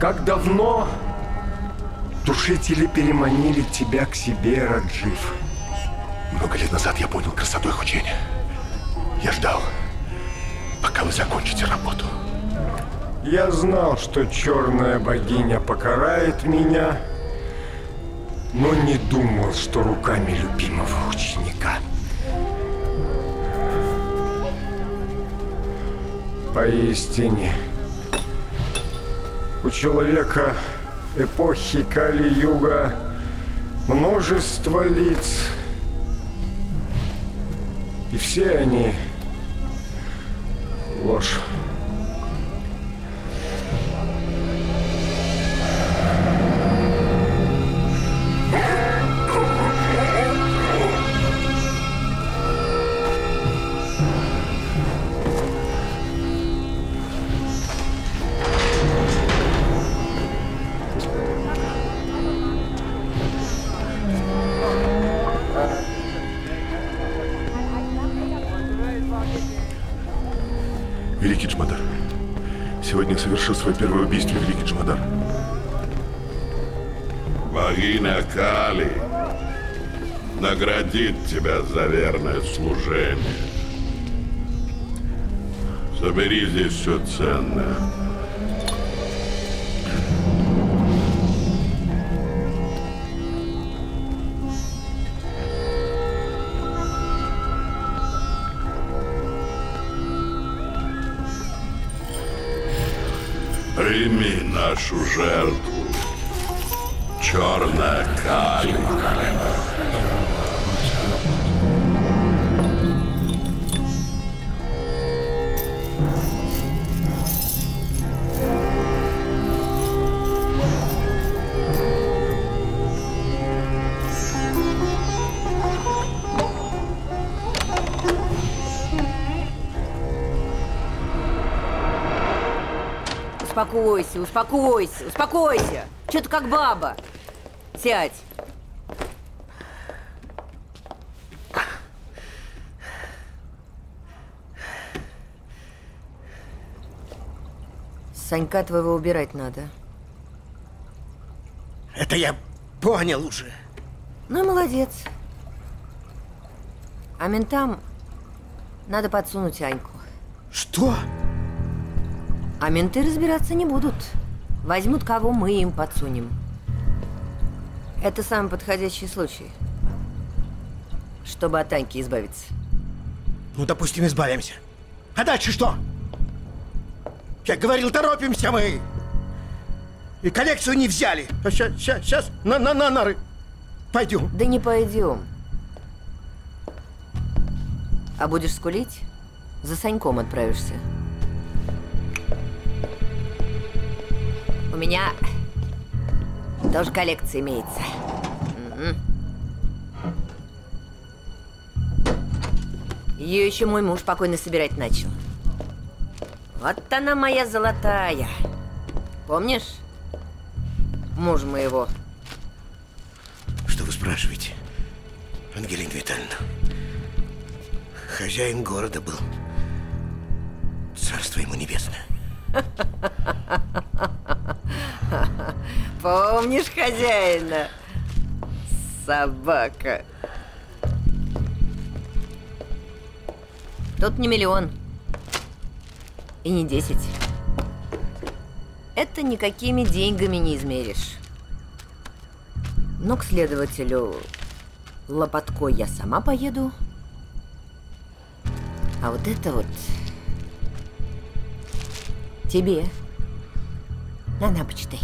Как давно душители переманили тебя к себе, Раджив. Много лет назад я понял красоту их учения. Я ждал, пока вы закончите работу. Я знал, что черная богиня покарает меня, но не думал, что руками любимого ученика. Поистине, у человека эпохи Кали-Юга множество лиц, и все они ложь. Свое первое убийство, великий Джамадар. Богиня Кали наградит тебя за верное служение. Собери здесь все ценное. Прими нашу жертву, черная Кали. Успокойся, успокойся, успокойся. Чё ты как баба? Сядь. Санька твоего убирать надо. Это я понял уже. Ну, молодец. А ментам надо подсунуть Аньку. Что? А менты разбираться не будут. Возьмут, кого мы им подсунем. Это самый подходящий случай. Чтобы от Аньки избавиться. Ну, допустим, избавимся. А дальше что? Я говорил, торопимся мы. И коллекцию не взяли. А сейчас на нары пойдем. Да не пойдем. А будешь скулить, за Саньком отправишься. У меня тоже коллекция имеется. Ее еще мой муж покойно собирать начал. Вот она моя золотая. Помнишь? Муж моего. Что вы спрашиваете, Ангелина Витальевна? Хозяин города был. Царство ему небесное. Помнишь хозяина? Собака. Тут не миллион. И не 10. Это никакими деньгами не измеришь. Но к следователю Лопатко я сама поеду. А вот это вот тебе. На, почитай.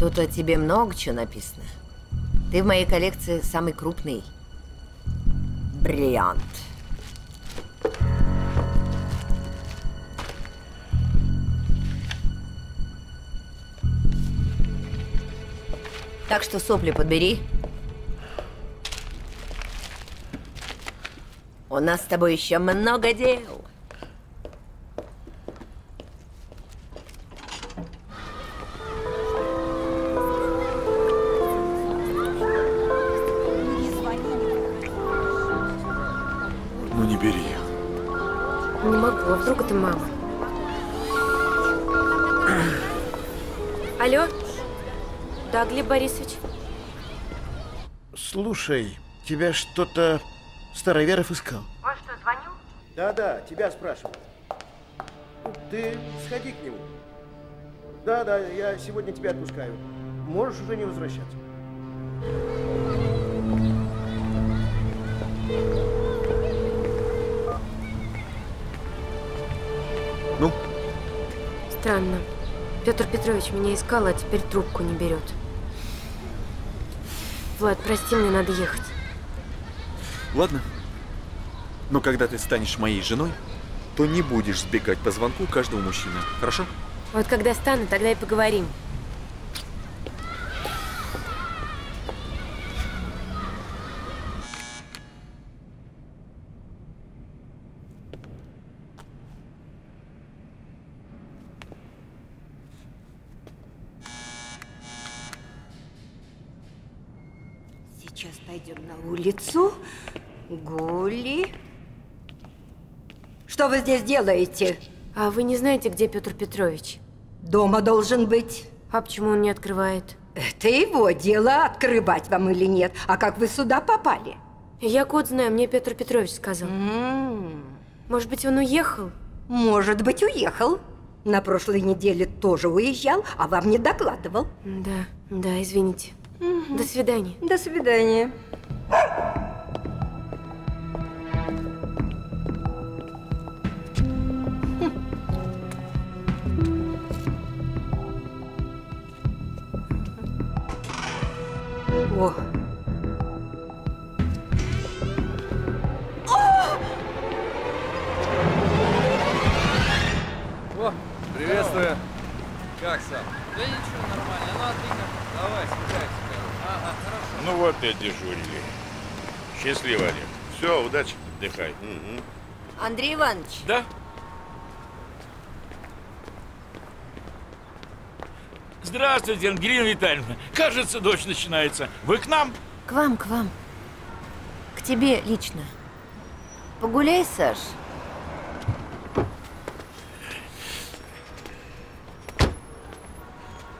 Тут о тебе много чего написано. Ты в моей коллекции самый крупный бриллиант. Так что сопли подбери. У нас с тобой еще много дел. Ну не бери. Не могу, а вдруг это мама? Алло? Да, Глеб Борисович. Слушай, тебя что-то... Староверов искал. Он что, звонил? Да, тебя спрашивал. Ты сходи к нему. Да, я сегодня тебя отпускаю. Можешь уже не возвращаться. Ну? Странно. Петр Петрович меня искал, а теперь трубку не берет. Влад, прости, мне надо ехать. Ладно, но когда ты станешь моей женой, то не будешь сбегать по звонку каждого мужчины, хорошо? Вот когда стану, тогда и поговорим. Сейчас пойдем на улицу. Гули. Что вы здесь делаете? А вы не знаете, где Петр Петрович? Дома должен быть. А почему он не открывает? Это его дело, открывать вам или нет. А как вы сюда попали? Я код знаю, мне Петр Петрович сказал. Может быть, он уехал? Может быть, уехал. На прошлой неделе тоже уезжал, а вам не докладывал. Да, извините. До свидания. До свидания. О! О! Приветствую! Как сам? Да ничего, нормально. Ну, отлично. Давай, спускайся. Ага, хорошо. Ну вот и дежурили. Счастливо, Олег. Все, удачи, отдыхай. Андрей Иванович. Да? Здравствуйте, Ангелина Витальевна. Кажется, дождь начинается. Вы к нам? К вам. К тебе лично. Погуляй, Саш.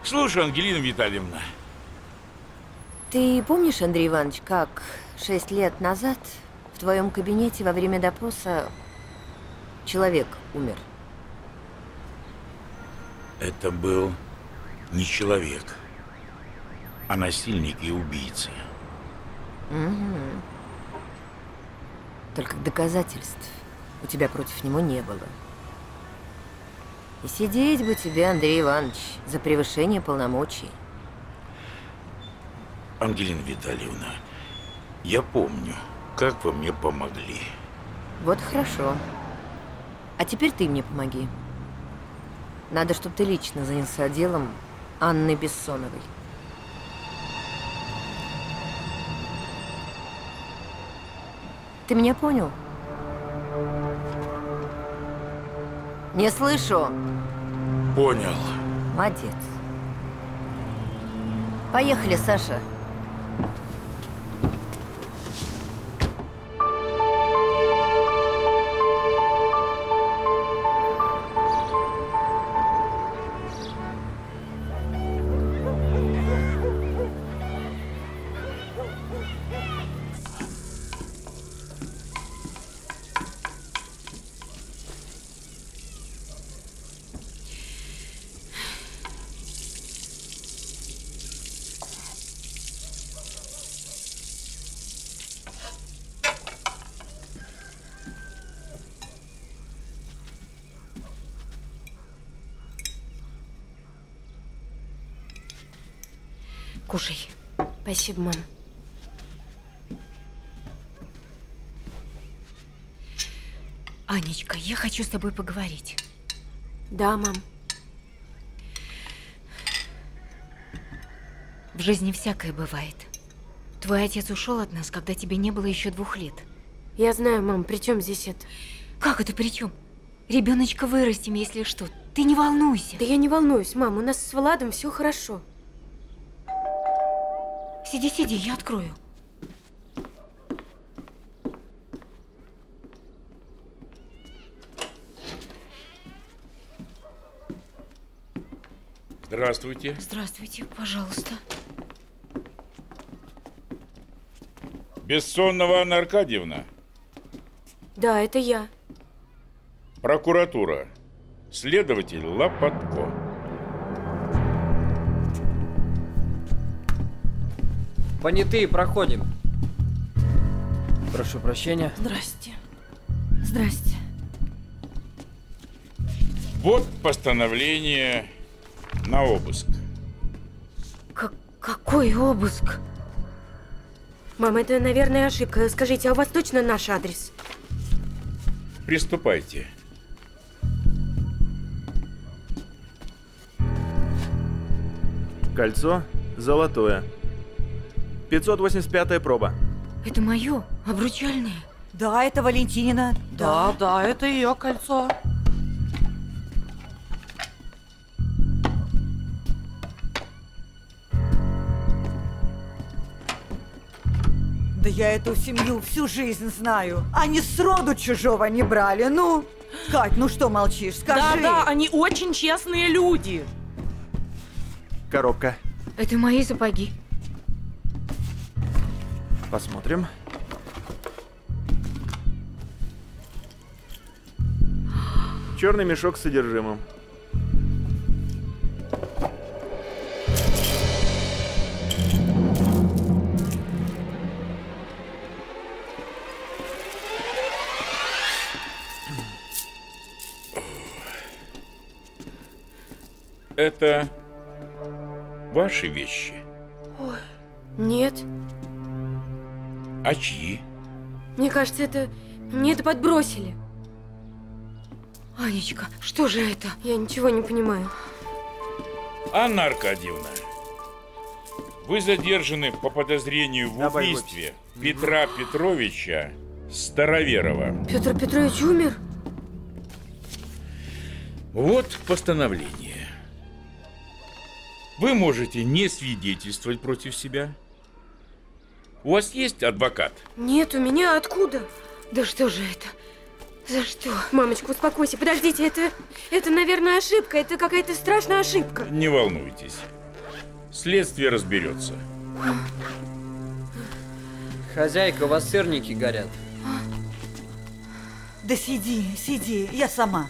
Слушай, Ангелина Витальевна. Ты помнишь, Андрей Иванович, как 6 лет назад в твоем кабинете во время допроса человек умер? Это был не человек, а насильник и убийца. Угу. Только доказательств у тебя против него не было. И сидеть бы тебе, Андрей Иванович, за превышение полномочий. Ангелина Витальевна, я помню, как вы мне помогли. Вот хорошо. А теперь ты мне помоги. Надо, чтобы ты лично занялся делом Анны Бессоновой. Ты меня понял? Не слышу. Понял. Молодец. Поехали, Саша. Кушай. Спасибо, мама. Анечка, я хочу с тобой поговорить. Да, мам. В жизни всякое бывает. Твой отец ушел от нас, когда тебе не было еще 2 лет. Я знаю, мам, при чем здесь это? Как это при чем? Ребеночка вырастим, если что. Ты не волнуйся. Да я не волнуюсь, мам. У нас с Владом все хорошо. Сиди, сиди, я открою. Здравствуйте. Здравствуйте, пожалуйста. Бессонова Анна Аркадьевна? Да, это я. Прокуратура. Следователь Лопатко. Понятые, проходим. Прошу прощения. Здрасте. Здрасте. Вот постановление на обыск. Какой обыск? Мам, это, наверное, ошибка. Скажите, а у вас точно наш адрес? Приступайте. Кольцо золотое. 585-я проба. Это мое? Обручальное? Да, это Валентинина. Да, да, это ее кольцо. Да я эту семью всю жизнь знаю. Они сроду чужого не брали. Ну, Кать, ну что молчишь, скажи. Да, да, они очень честные люди. Коробка. Это мои сапоги. Посмотрим. Черный мешок с содержимым. Это ваши вещи? Ой, нет. А чьи? Мне кажется, это… Мне это подбросили. Анечка, что же это? Я ничего не понимаю. Анна Аркадьевна, вы задержаны по подозрению в убийстве Петра Петровича Староверова. Петр Петрович умер? Вот постановление. Вы можете не свидетельствовать против себя. У вас есть адвокат? Нет, у меня. Откуда? Да что же это? За что? Мамочка, успокойся. Подождите, это, наверное, ошибка. Это какая-то страшная ошибка. Не волнуйтесь. Следствие разберется. Хозяйка, у вас сырники горят. Да сиди, сиди. Я сама.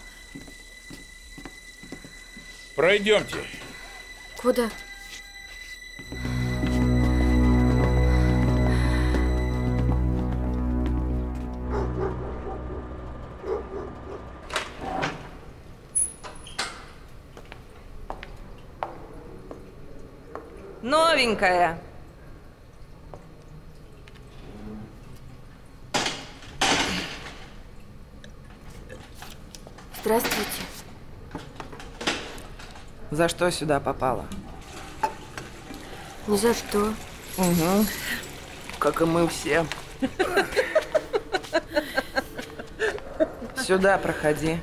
Пройдемте. Куда? Новенькая. Здравствуйте. За что сюда попала? Ни за что. Угу. Как и мы все. Сюда проходи.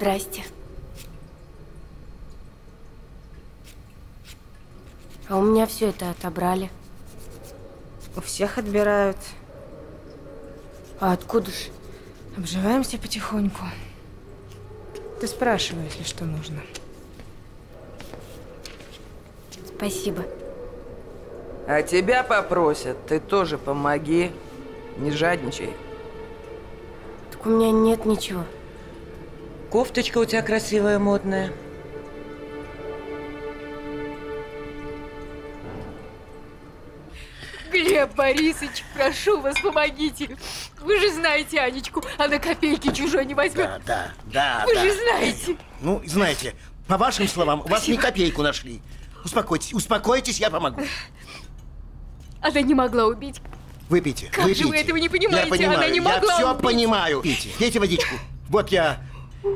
Здрасте. А у меня все это отобрали. У всех отбирают. А откуда ж? Обживаемся потихоньку. Ты спрашивай, если что нужно. Спасибо. А тебя попросят, ты тоже помоги. Не жадничай. Так у меня нет ничего. Кофточка у тебя красивая, модная. Глеб Борисович, прошу вас, помогите. Вы же знаете Анечку, она копейки чужой не возьмет. Да. Вы же знаете. Ну, знаете, по вашим словам, у вас ни копейку нашли. Успокойтесь, я помогу. Она не могла убить. Выпейте. Как же вы этого не понимаете? Я понимаю. Она не могла убить. Я все понимаю. Пейте водичку. Вот я...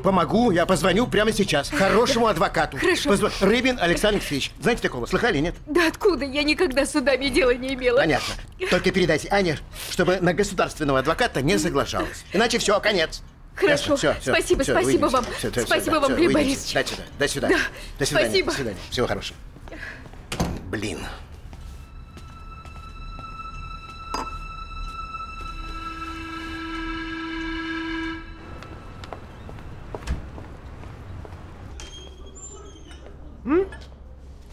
Помогу, я позвоню прямо сейчас хорошему адвокату. Хорошо. Рыбин Александр Алексеевич. Знаете такого? Слыхали, нет? Да откуда? Я никогда с судами дела не имела. Понятно. Только передайте Ане, чтобы на государственного адвоката не соглашалась. Иначе все, конец. Хорошо. Все, спасибо вам. Спасибо вам, Глеб Борисович. До сюда. До свидания. Спасибо. До свидания. Всего хорошего. Блин.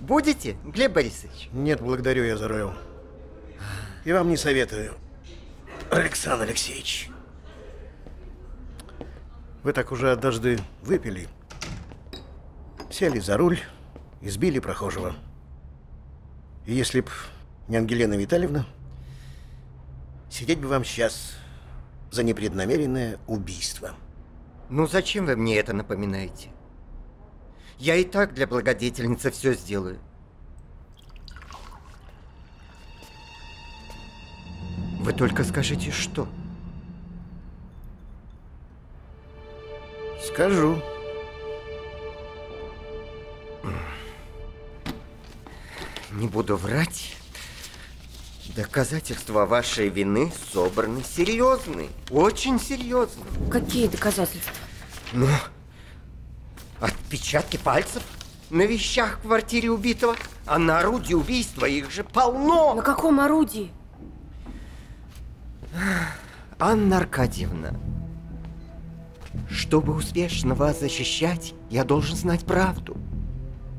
Будете, Глеб Борисович? Нет, благодарю, я зарыл. И вам не советую, Александр Алексеевич. Вы так уже однажды выпили, сели за руль и сбили прохожего. И если б не Ангелина Витальевна, сидеть бы вам сейчас за непреднамеренное убийство. Ну зачем вы мне это напоминаете? Я и так для благодетельницы все сделаю. Вы только скажите, что? Скажу. Не буду врать. Доказательства вашей вины собраны серьезные. Очень серьезные. Какие доказательства? Ну... Отпечатки пальцев на вещах в квартире убитого, а на орудии убийства их же полно. На каком орудии? Анна Аркадьевна, чтобы успешно вас защищать, я должен знать правду.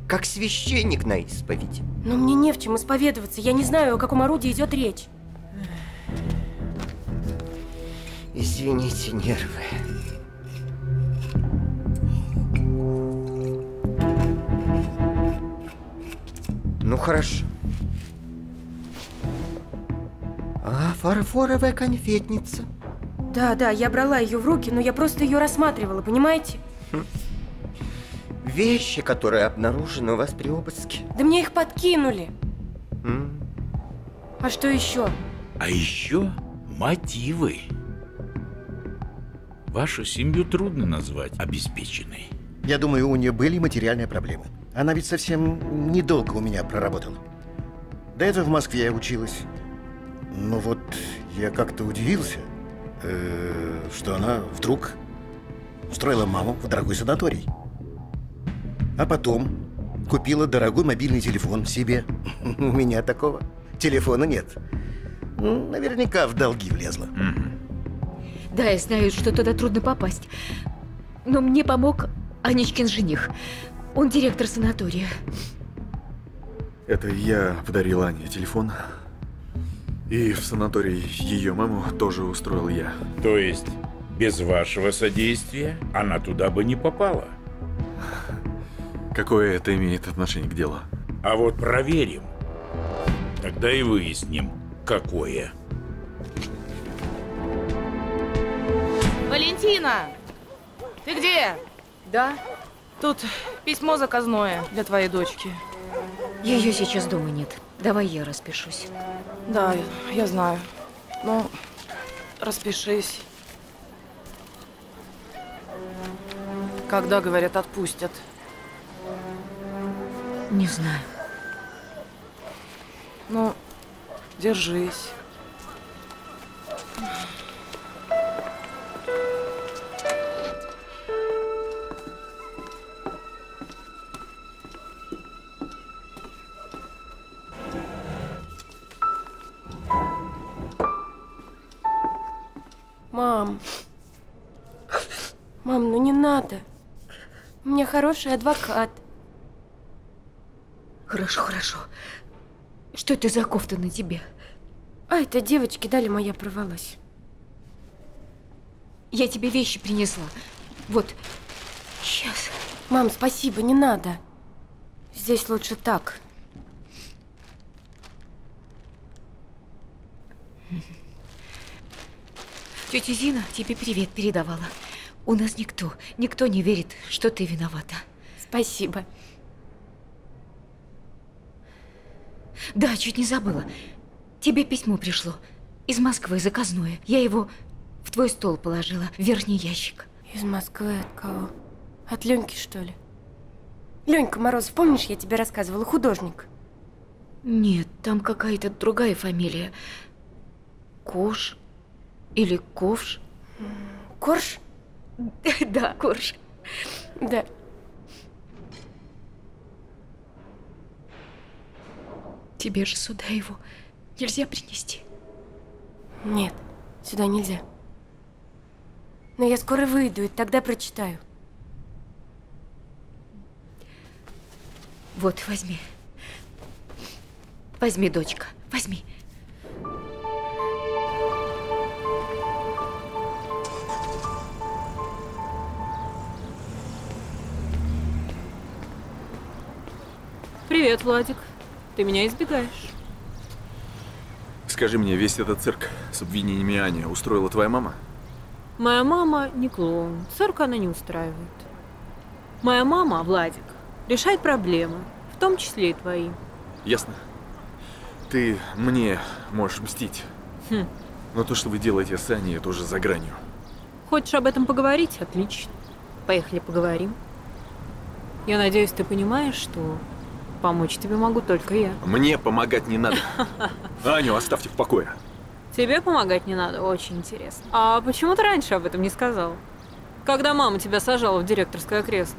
Как священник на исповеди. Но мне не в чем исповедоваться. Я не знаю, о каком орудии идет речь. Извините, нервы. Ну хорошо. А фарфоровая конфетница? Да, я брала ее в руки, но я просто ее рассматривала, понимаете? Вещи, которые обнаружены у вас при обыске. Да мне их подкинули. А что еще? А еще мотивы. Вашу семью трудно назвать обеспеченной. Я думаю, у нее были материальные проблемы. Она ведь совсем недолго у меня проработала. До этого в Москве я училась. Но вот я как-то удивился, что она вдруг устроила маму в дорогой санаторий. А потом купила дорогой мобильный телефон себе. У меня такого телефона нет. Наверняка в долги влезла. Да, я знаю, что туда трудно попасть. Но мне помог Анечкин жених. Он директор санатория. Это я подарил Ане телефон. И в санаторий ее маму тоже устроил я. То есть, без вашего содействия она туда бы не попала? Какое это имеет отношение к делу? А вот проверим. Тогда и выясним, какое. Валентина, ты где? Да. Тут письмо заказное для твоей дочки. Ее сейчас дома нет. Давай я распишусь. Да, я знаю. Ну, распишись. Когда, говорят, отпустят? Не знаю. Ну, держись. Мам, ну не надо. У меня хороший адвокат. Хорошо, хорошо. Что это за кофта на тебе? А это девочки дали, моя порвалась. Я тебе вещи принесла. Вот. Сейчас. Мам, спасибо, не надо. Здесь лучше так. Тетя Зина тебе привет передавала. У нас никто не верит, что ты виновата. Спасибо. Да, чуть не забыла. Тебе письмо пришло. Из Москвы, заказное. Я его в твой стол положила, в верхний ящик. Из Москвы от кого? От Леньки, что ли? Лёнька Мороз, помнишь, я тебе рассказывала, художник? Нет, там какая-то другая фамилия. Корж или Ковш? Корж? Да, Корж. Да. Тебе же сюда его нельзя принести. Нет, сюда нельзя. Но я скоро выйду и тогда прочитаю. Вот, возьми. Возьми, дочка, возьми. Привет, Владик. Ты меня избегаешь. Скажи мне, весь этот цирк с обвинениями Ани устроила твоя мама? Моя мама не клоун. Цирк она не устраивает. Моя мама, Владик, решает проблемы, в том числе и твои. Ясно. Ты мне можешь мстить. Но то, что вы делаете с Аней, это уже за гранью. Хочешь об этом поговорить? Отлично. Поехали поговорим. Я надеюсь, ты понимаешь, что... Помочь тебе могу только я. Мне помогать не надо. Аню оставьте в покое. Тебе помогать не надо? Очень интересно. А почему ты раньше об этом не сказал? Когда мама тебя сажала в директорское кресло?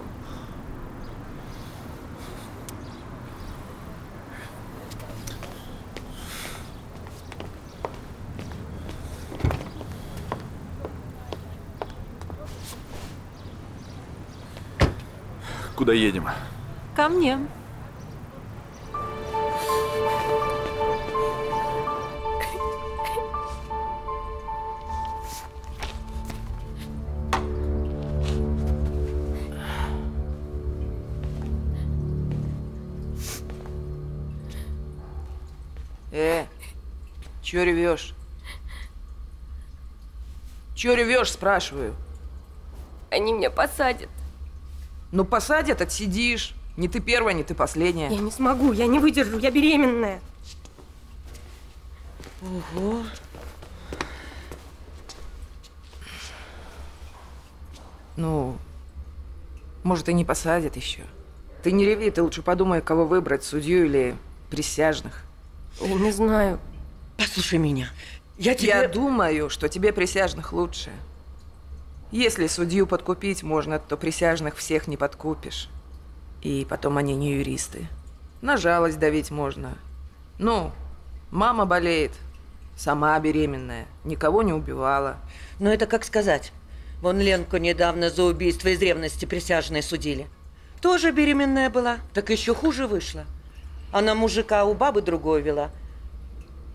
Куда едем? Ко мне. Чё ревёшь? Чё ревёшь, спрашиваю? Они меня посадят. Ну посадят, отсидишь. Не ты первая, не ты последняя. Я не смогу, я не выдержу, я беременная. Ого. Ну, может, и не посадят еще. Ты не реви, ты лучше подумай, кого выбрать, судью или присяжных. Я не знаю. Послушай меня. Я думаю, что тебе присяжных лучше. Если судью подкупить можно, то присяжных всех не подкупишь. И потом они не юристы. На жалость давить можно. Ну, мама болеет, сама беременная, никого не убивала. Но это как сказать. Вон Ленку недавно за убийство из ревности присяжные судили. Тоже беременная была, так еще хуже вышла. Она мужика у бабы другой вела.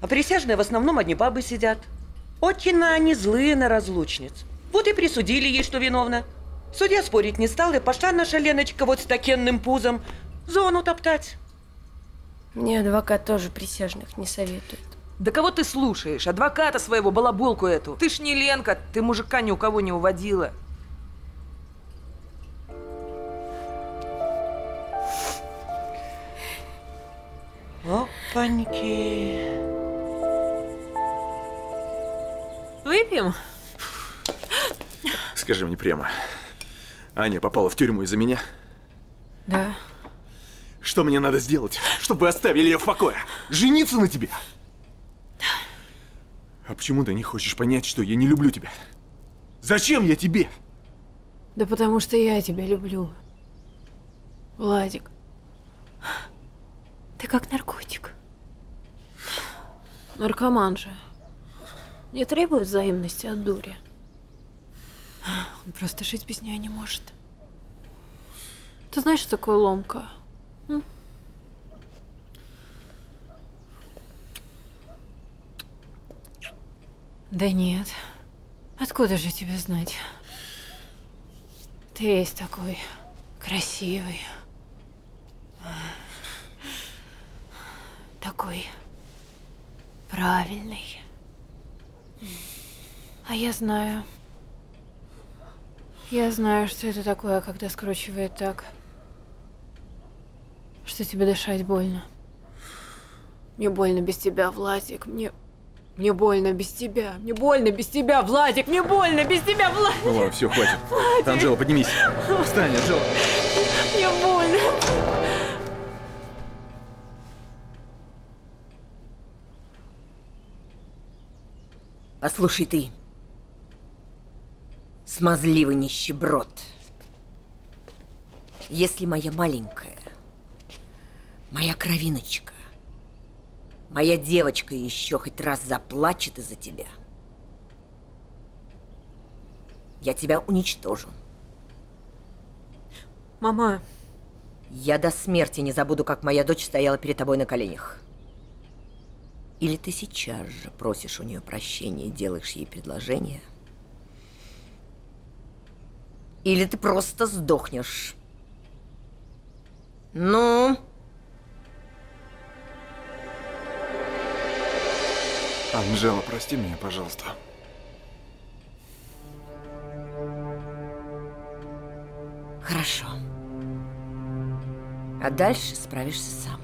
А присяжные в основном одни бабы сидят. Очень они злые на разлучниц. Вот и присудили ей, что виновна. Судья спорить не стал, и пошла наша Леночка вот с такенным пузом зону топтать. Мне адвокат тоже присяжных не советует. Да кого ты слушаешь? Адвоката своего, балаболку эту. Ты ж не Ленка, ты мужика ни у кого не уводила. Опаньки. Выпьем? Скажи мне прямо, Аня попала в тюрьму из-за меня? Да. Что мне надо сделать, чтобы оставили ее в покое? Жениться на тебе? Да. А почему ты не хочешь понять, что я не люблю тебя? Зачем я тебе? Да потому что я тебя люблю, Владик. Ты как наркотик. Наркоман же. Не требует взаимности от дури. Он просто жить без нее не может. Ты знаешь, что такое ломка? М? Да нет. Откуда же тебе знать? Ты весь такой красивый. Такой правильный. А я знаю. Я знаю, что это такое, когда скручивает так, что тебе дышать больно. Мне больно без тебя, Владик. Мне больно без тебя. Мне больно без тебя, Владик. Мне больно без тебя, Владик. О, все, хватит. Владик. Анжела, поднимись. Встань, Анжела. Мне больно. Послушай ты, смазливый нищеброд, если моя маленькая, моя кровиночка, моя девочка еще хоть раз заплачет из-за тебя, я тебя уничтожу. Мама. Я до смерти не забуду, как моя дочь стояла перед тобой на коленях. Или ты сейчас же просишь у нее прощения и делаешь ей предложение, или ты просто сдохнешь. Ну? Анжела, прости меня, пожалуйста. Хорошо. А дальше справишься сам.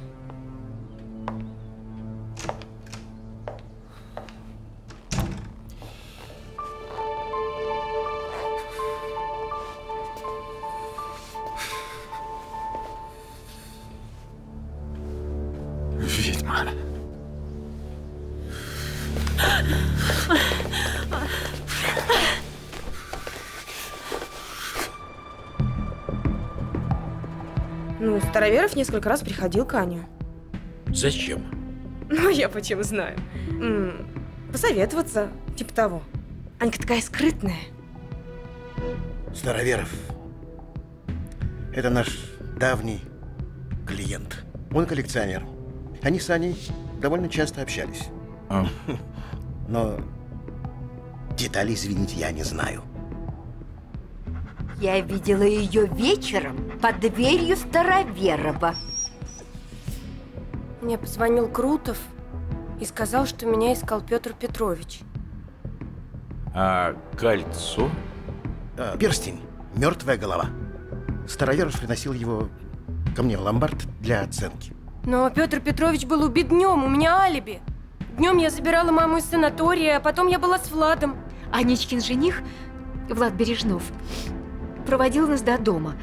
Ну, Староверов несколько раз приходил к Ане. Зачем? Ну, я почему знаю. Посоветоваться, типа того. Анька такая скрытная. Староверов. Это наш давний клиент. Он коллекционер. Они с Аней довольно часто общались. Но детали, извините, я не знаю. Я видела ее вечером под дверью Староверова. Мне позвонил Крутов и сказал, что меня искал Петр Петрович. А кольцо? Перстень. Мертвая голова. Староверов приносил его ко мне в ломбард для оценки. Но Петр Петрович был убит днем, у меня алиби. Днем я забирала маму из санатория, а потом я была с Владом. Анечкин жених, Влад Бережнов, проводил нас до дома,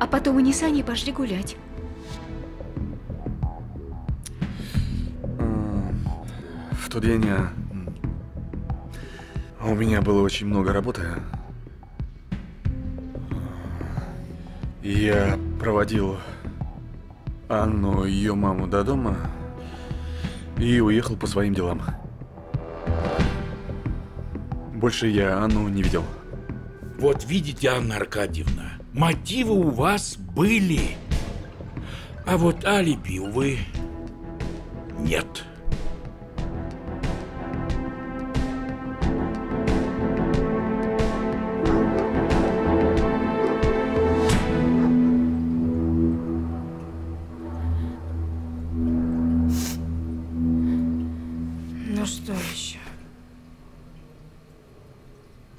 а потом они с Аней пошли гулять. В тот день у меня было очень много работы. Я проводил Анну и ее маму до дома и уехал по своим делам. Больше я Анну не видел. Вот видите, Анна Аркадьевна, мотивы у вас были, а вот алиби, увы, нет.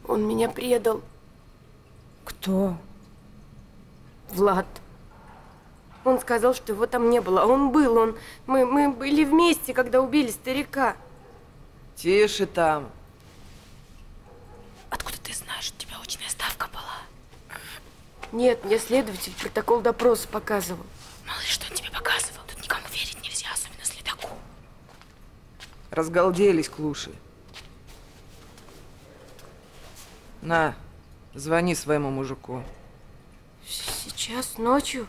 Он меня предал. Кто? Влад. Он сказал, что его там не было. А он был, он… Мы были вместе, когда убили старика. Тише там. Откуда ты знаешь? У тебя очная ставка была. Нет, мне следователь протокол допроса показывал. Мало ли, что он тебе показывал. Тут никому верить нельзя, особенно следаку. Разгалделись, клуши. На, звони своему мужику. Сейчас, ночью?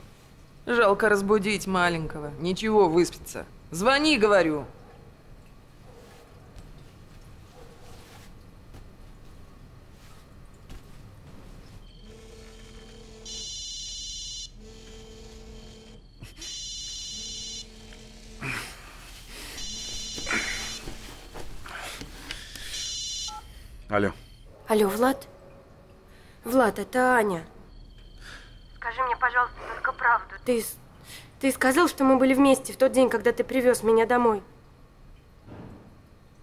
Жалко разбудить маленького. Ничего, выспится. Звони, говорю. Алло. Алло, Влад? Влад, это Аня. Скажи мне, пожалуйста, только правду. Ты сказал, что мы были вместе в тот день, когда ты привез меня домой.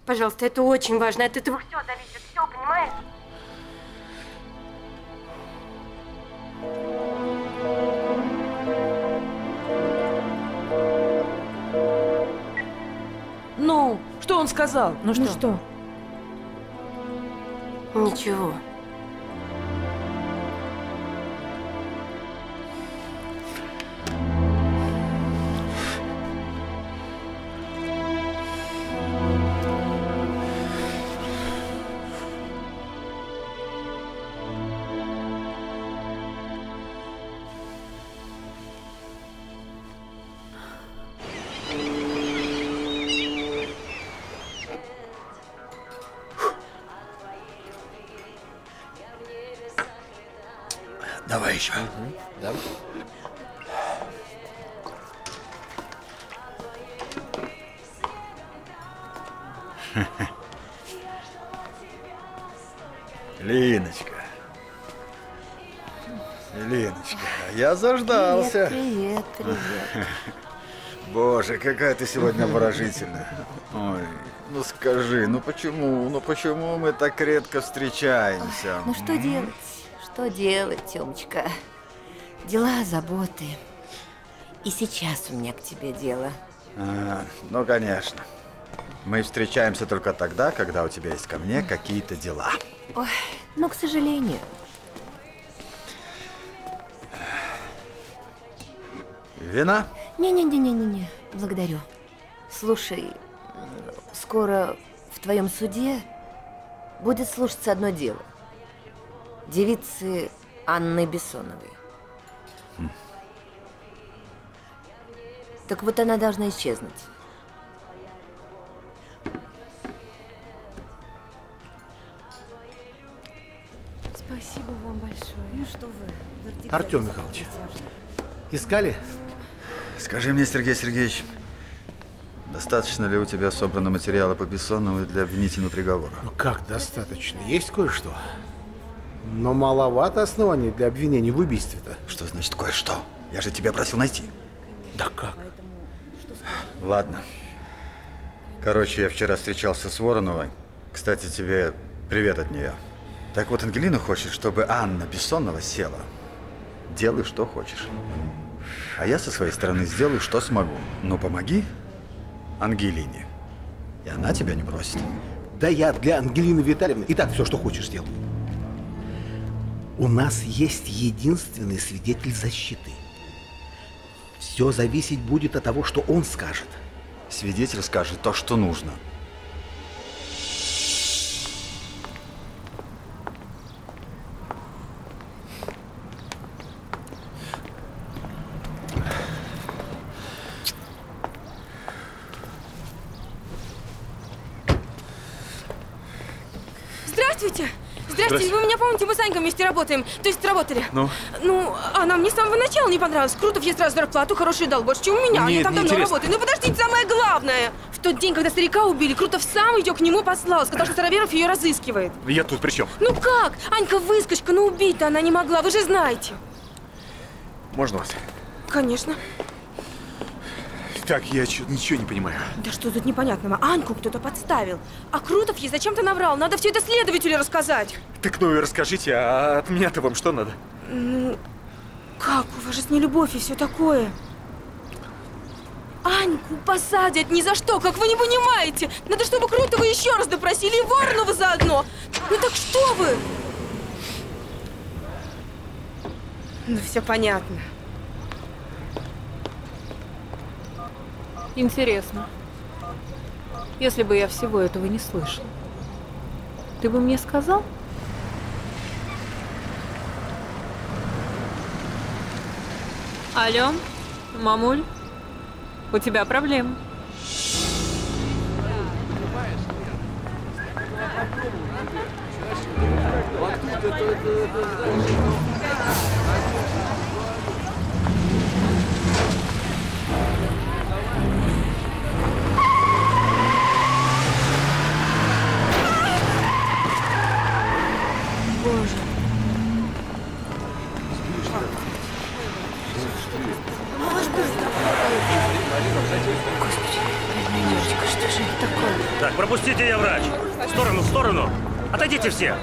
Пожалуйста, это очень важно. От этого все зависит. Все, понимаешь? Ну, что он сказал? Ну что? Ничего. Давай еще. Да. Линочка, я заждался. Привет, привет. Боже, какая ты сегодня выразительная. Ой, ну скажи, ну почему мы так редко встречаемся? Ой, ну что делать? Что делать, Тёмочка? Дела, заботы. И сейчас у меня к тебе дело. А, ну, конечно. Мы встречаемся только тогда, когда у тебя есть ко мне какие-то дела. Ой, ну, к сожалению. Вина? Не-не-не-не-не. Благодарю. Слушай, скоро в твоем суде будет слушаться одно дело. Девицы Анны Бессоновой. Так вот, она должна исчезнуть. Спасибо вам большое. Ну что вы, Артем Михайлович, искали? Скажи мне, Сергей Сергеевич, достаточно ли у тебя собрано материала по Бессоновой для обвинительного приговора? Ну как достаточно? Есть кое-что. Но маловато оснований для обвинения в убийстве-то. Что значит кое-что? Я же тебя просил найти. Да как? Ладно. Короче, я вчера встречался с Вороновой. Кстати, тебе привет от нее. Так вот, Ангелина хочет, чтобы Анна Бессонова села. Делай, что хочешь. А я со своей стороны сделаю, что смогу. Но помоги Ангелине. И она тебя не бросит. Да я для Ангелины Витальевны и так все, что хочешь, сделаю. У нас есть единственный свидетель защиты. Все зависеть будет от того, что он скажет. Свидетель скажет то, что нужно. Здравствуйте! Здравствуйте, вы меня помните, мы с Анькой вместе работаем, то есть работали. Ну? Ну, она мне с самого начала не понравилась. Крутов ей сразу зарплату хорошую дал, больше, чем у меня. Нет, я там давно работаю. Ну, подождите, самое главное. В тот день, когда старика убили, Крутов сам ее к нему послал, сказал, что Староверов ее разыскивает. Я тут при чем? Ну как? Анька выскочка, но убить-то она не могла, вы же знаете. Можно вас? Конечно. Так, я ничего не понимаю. Да что тут непонятного? Анку кто-то подставил. А Крутов ей зачем-то наврал. Надо все это следователю рассказать. Так ну и расскажите, а от меня-то вам что надо? Ну, как? У вас же с нелюбовью и все такое. Аньку посадят ни за что, как вы не понимаете. Надо, чтобы Крутова еще раз допросили и Воронову заодно. Ну так что вы? Ну все понятно. Интересно, если бы я всего этого не слышала, ты бы мне сказал? Алло, мамуль, у тебя проблемы. Пропустите, я врач. В сторону, в сторону. Отойдите все.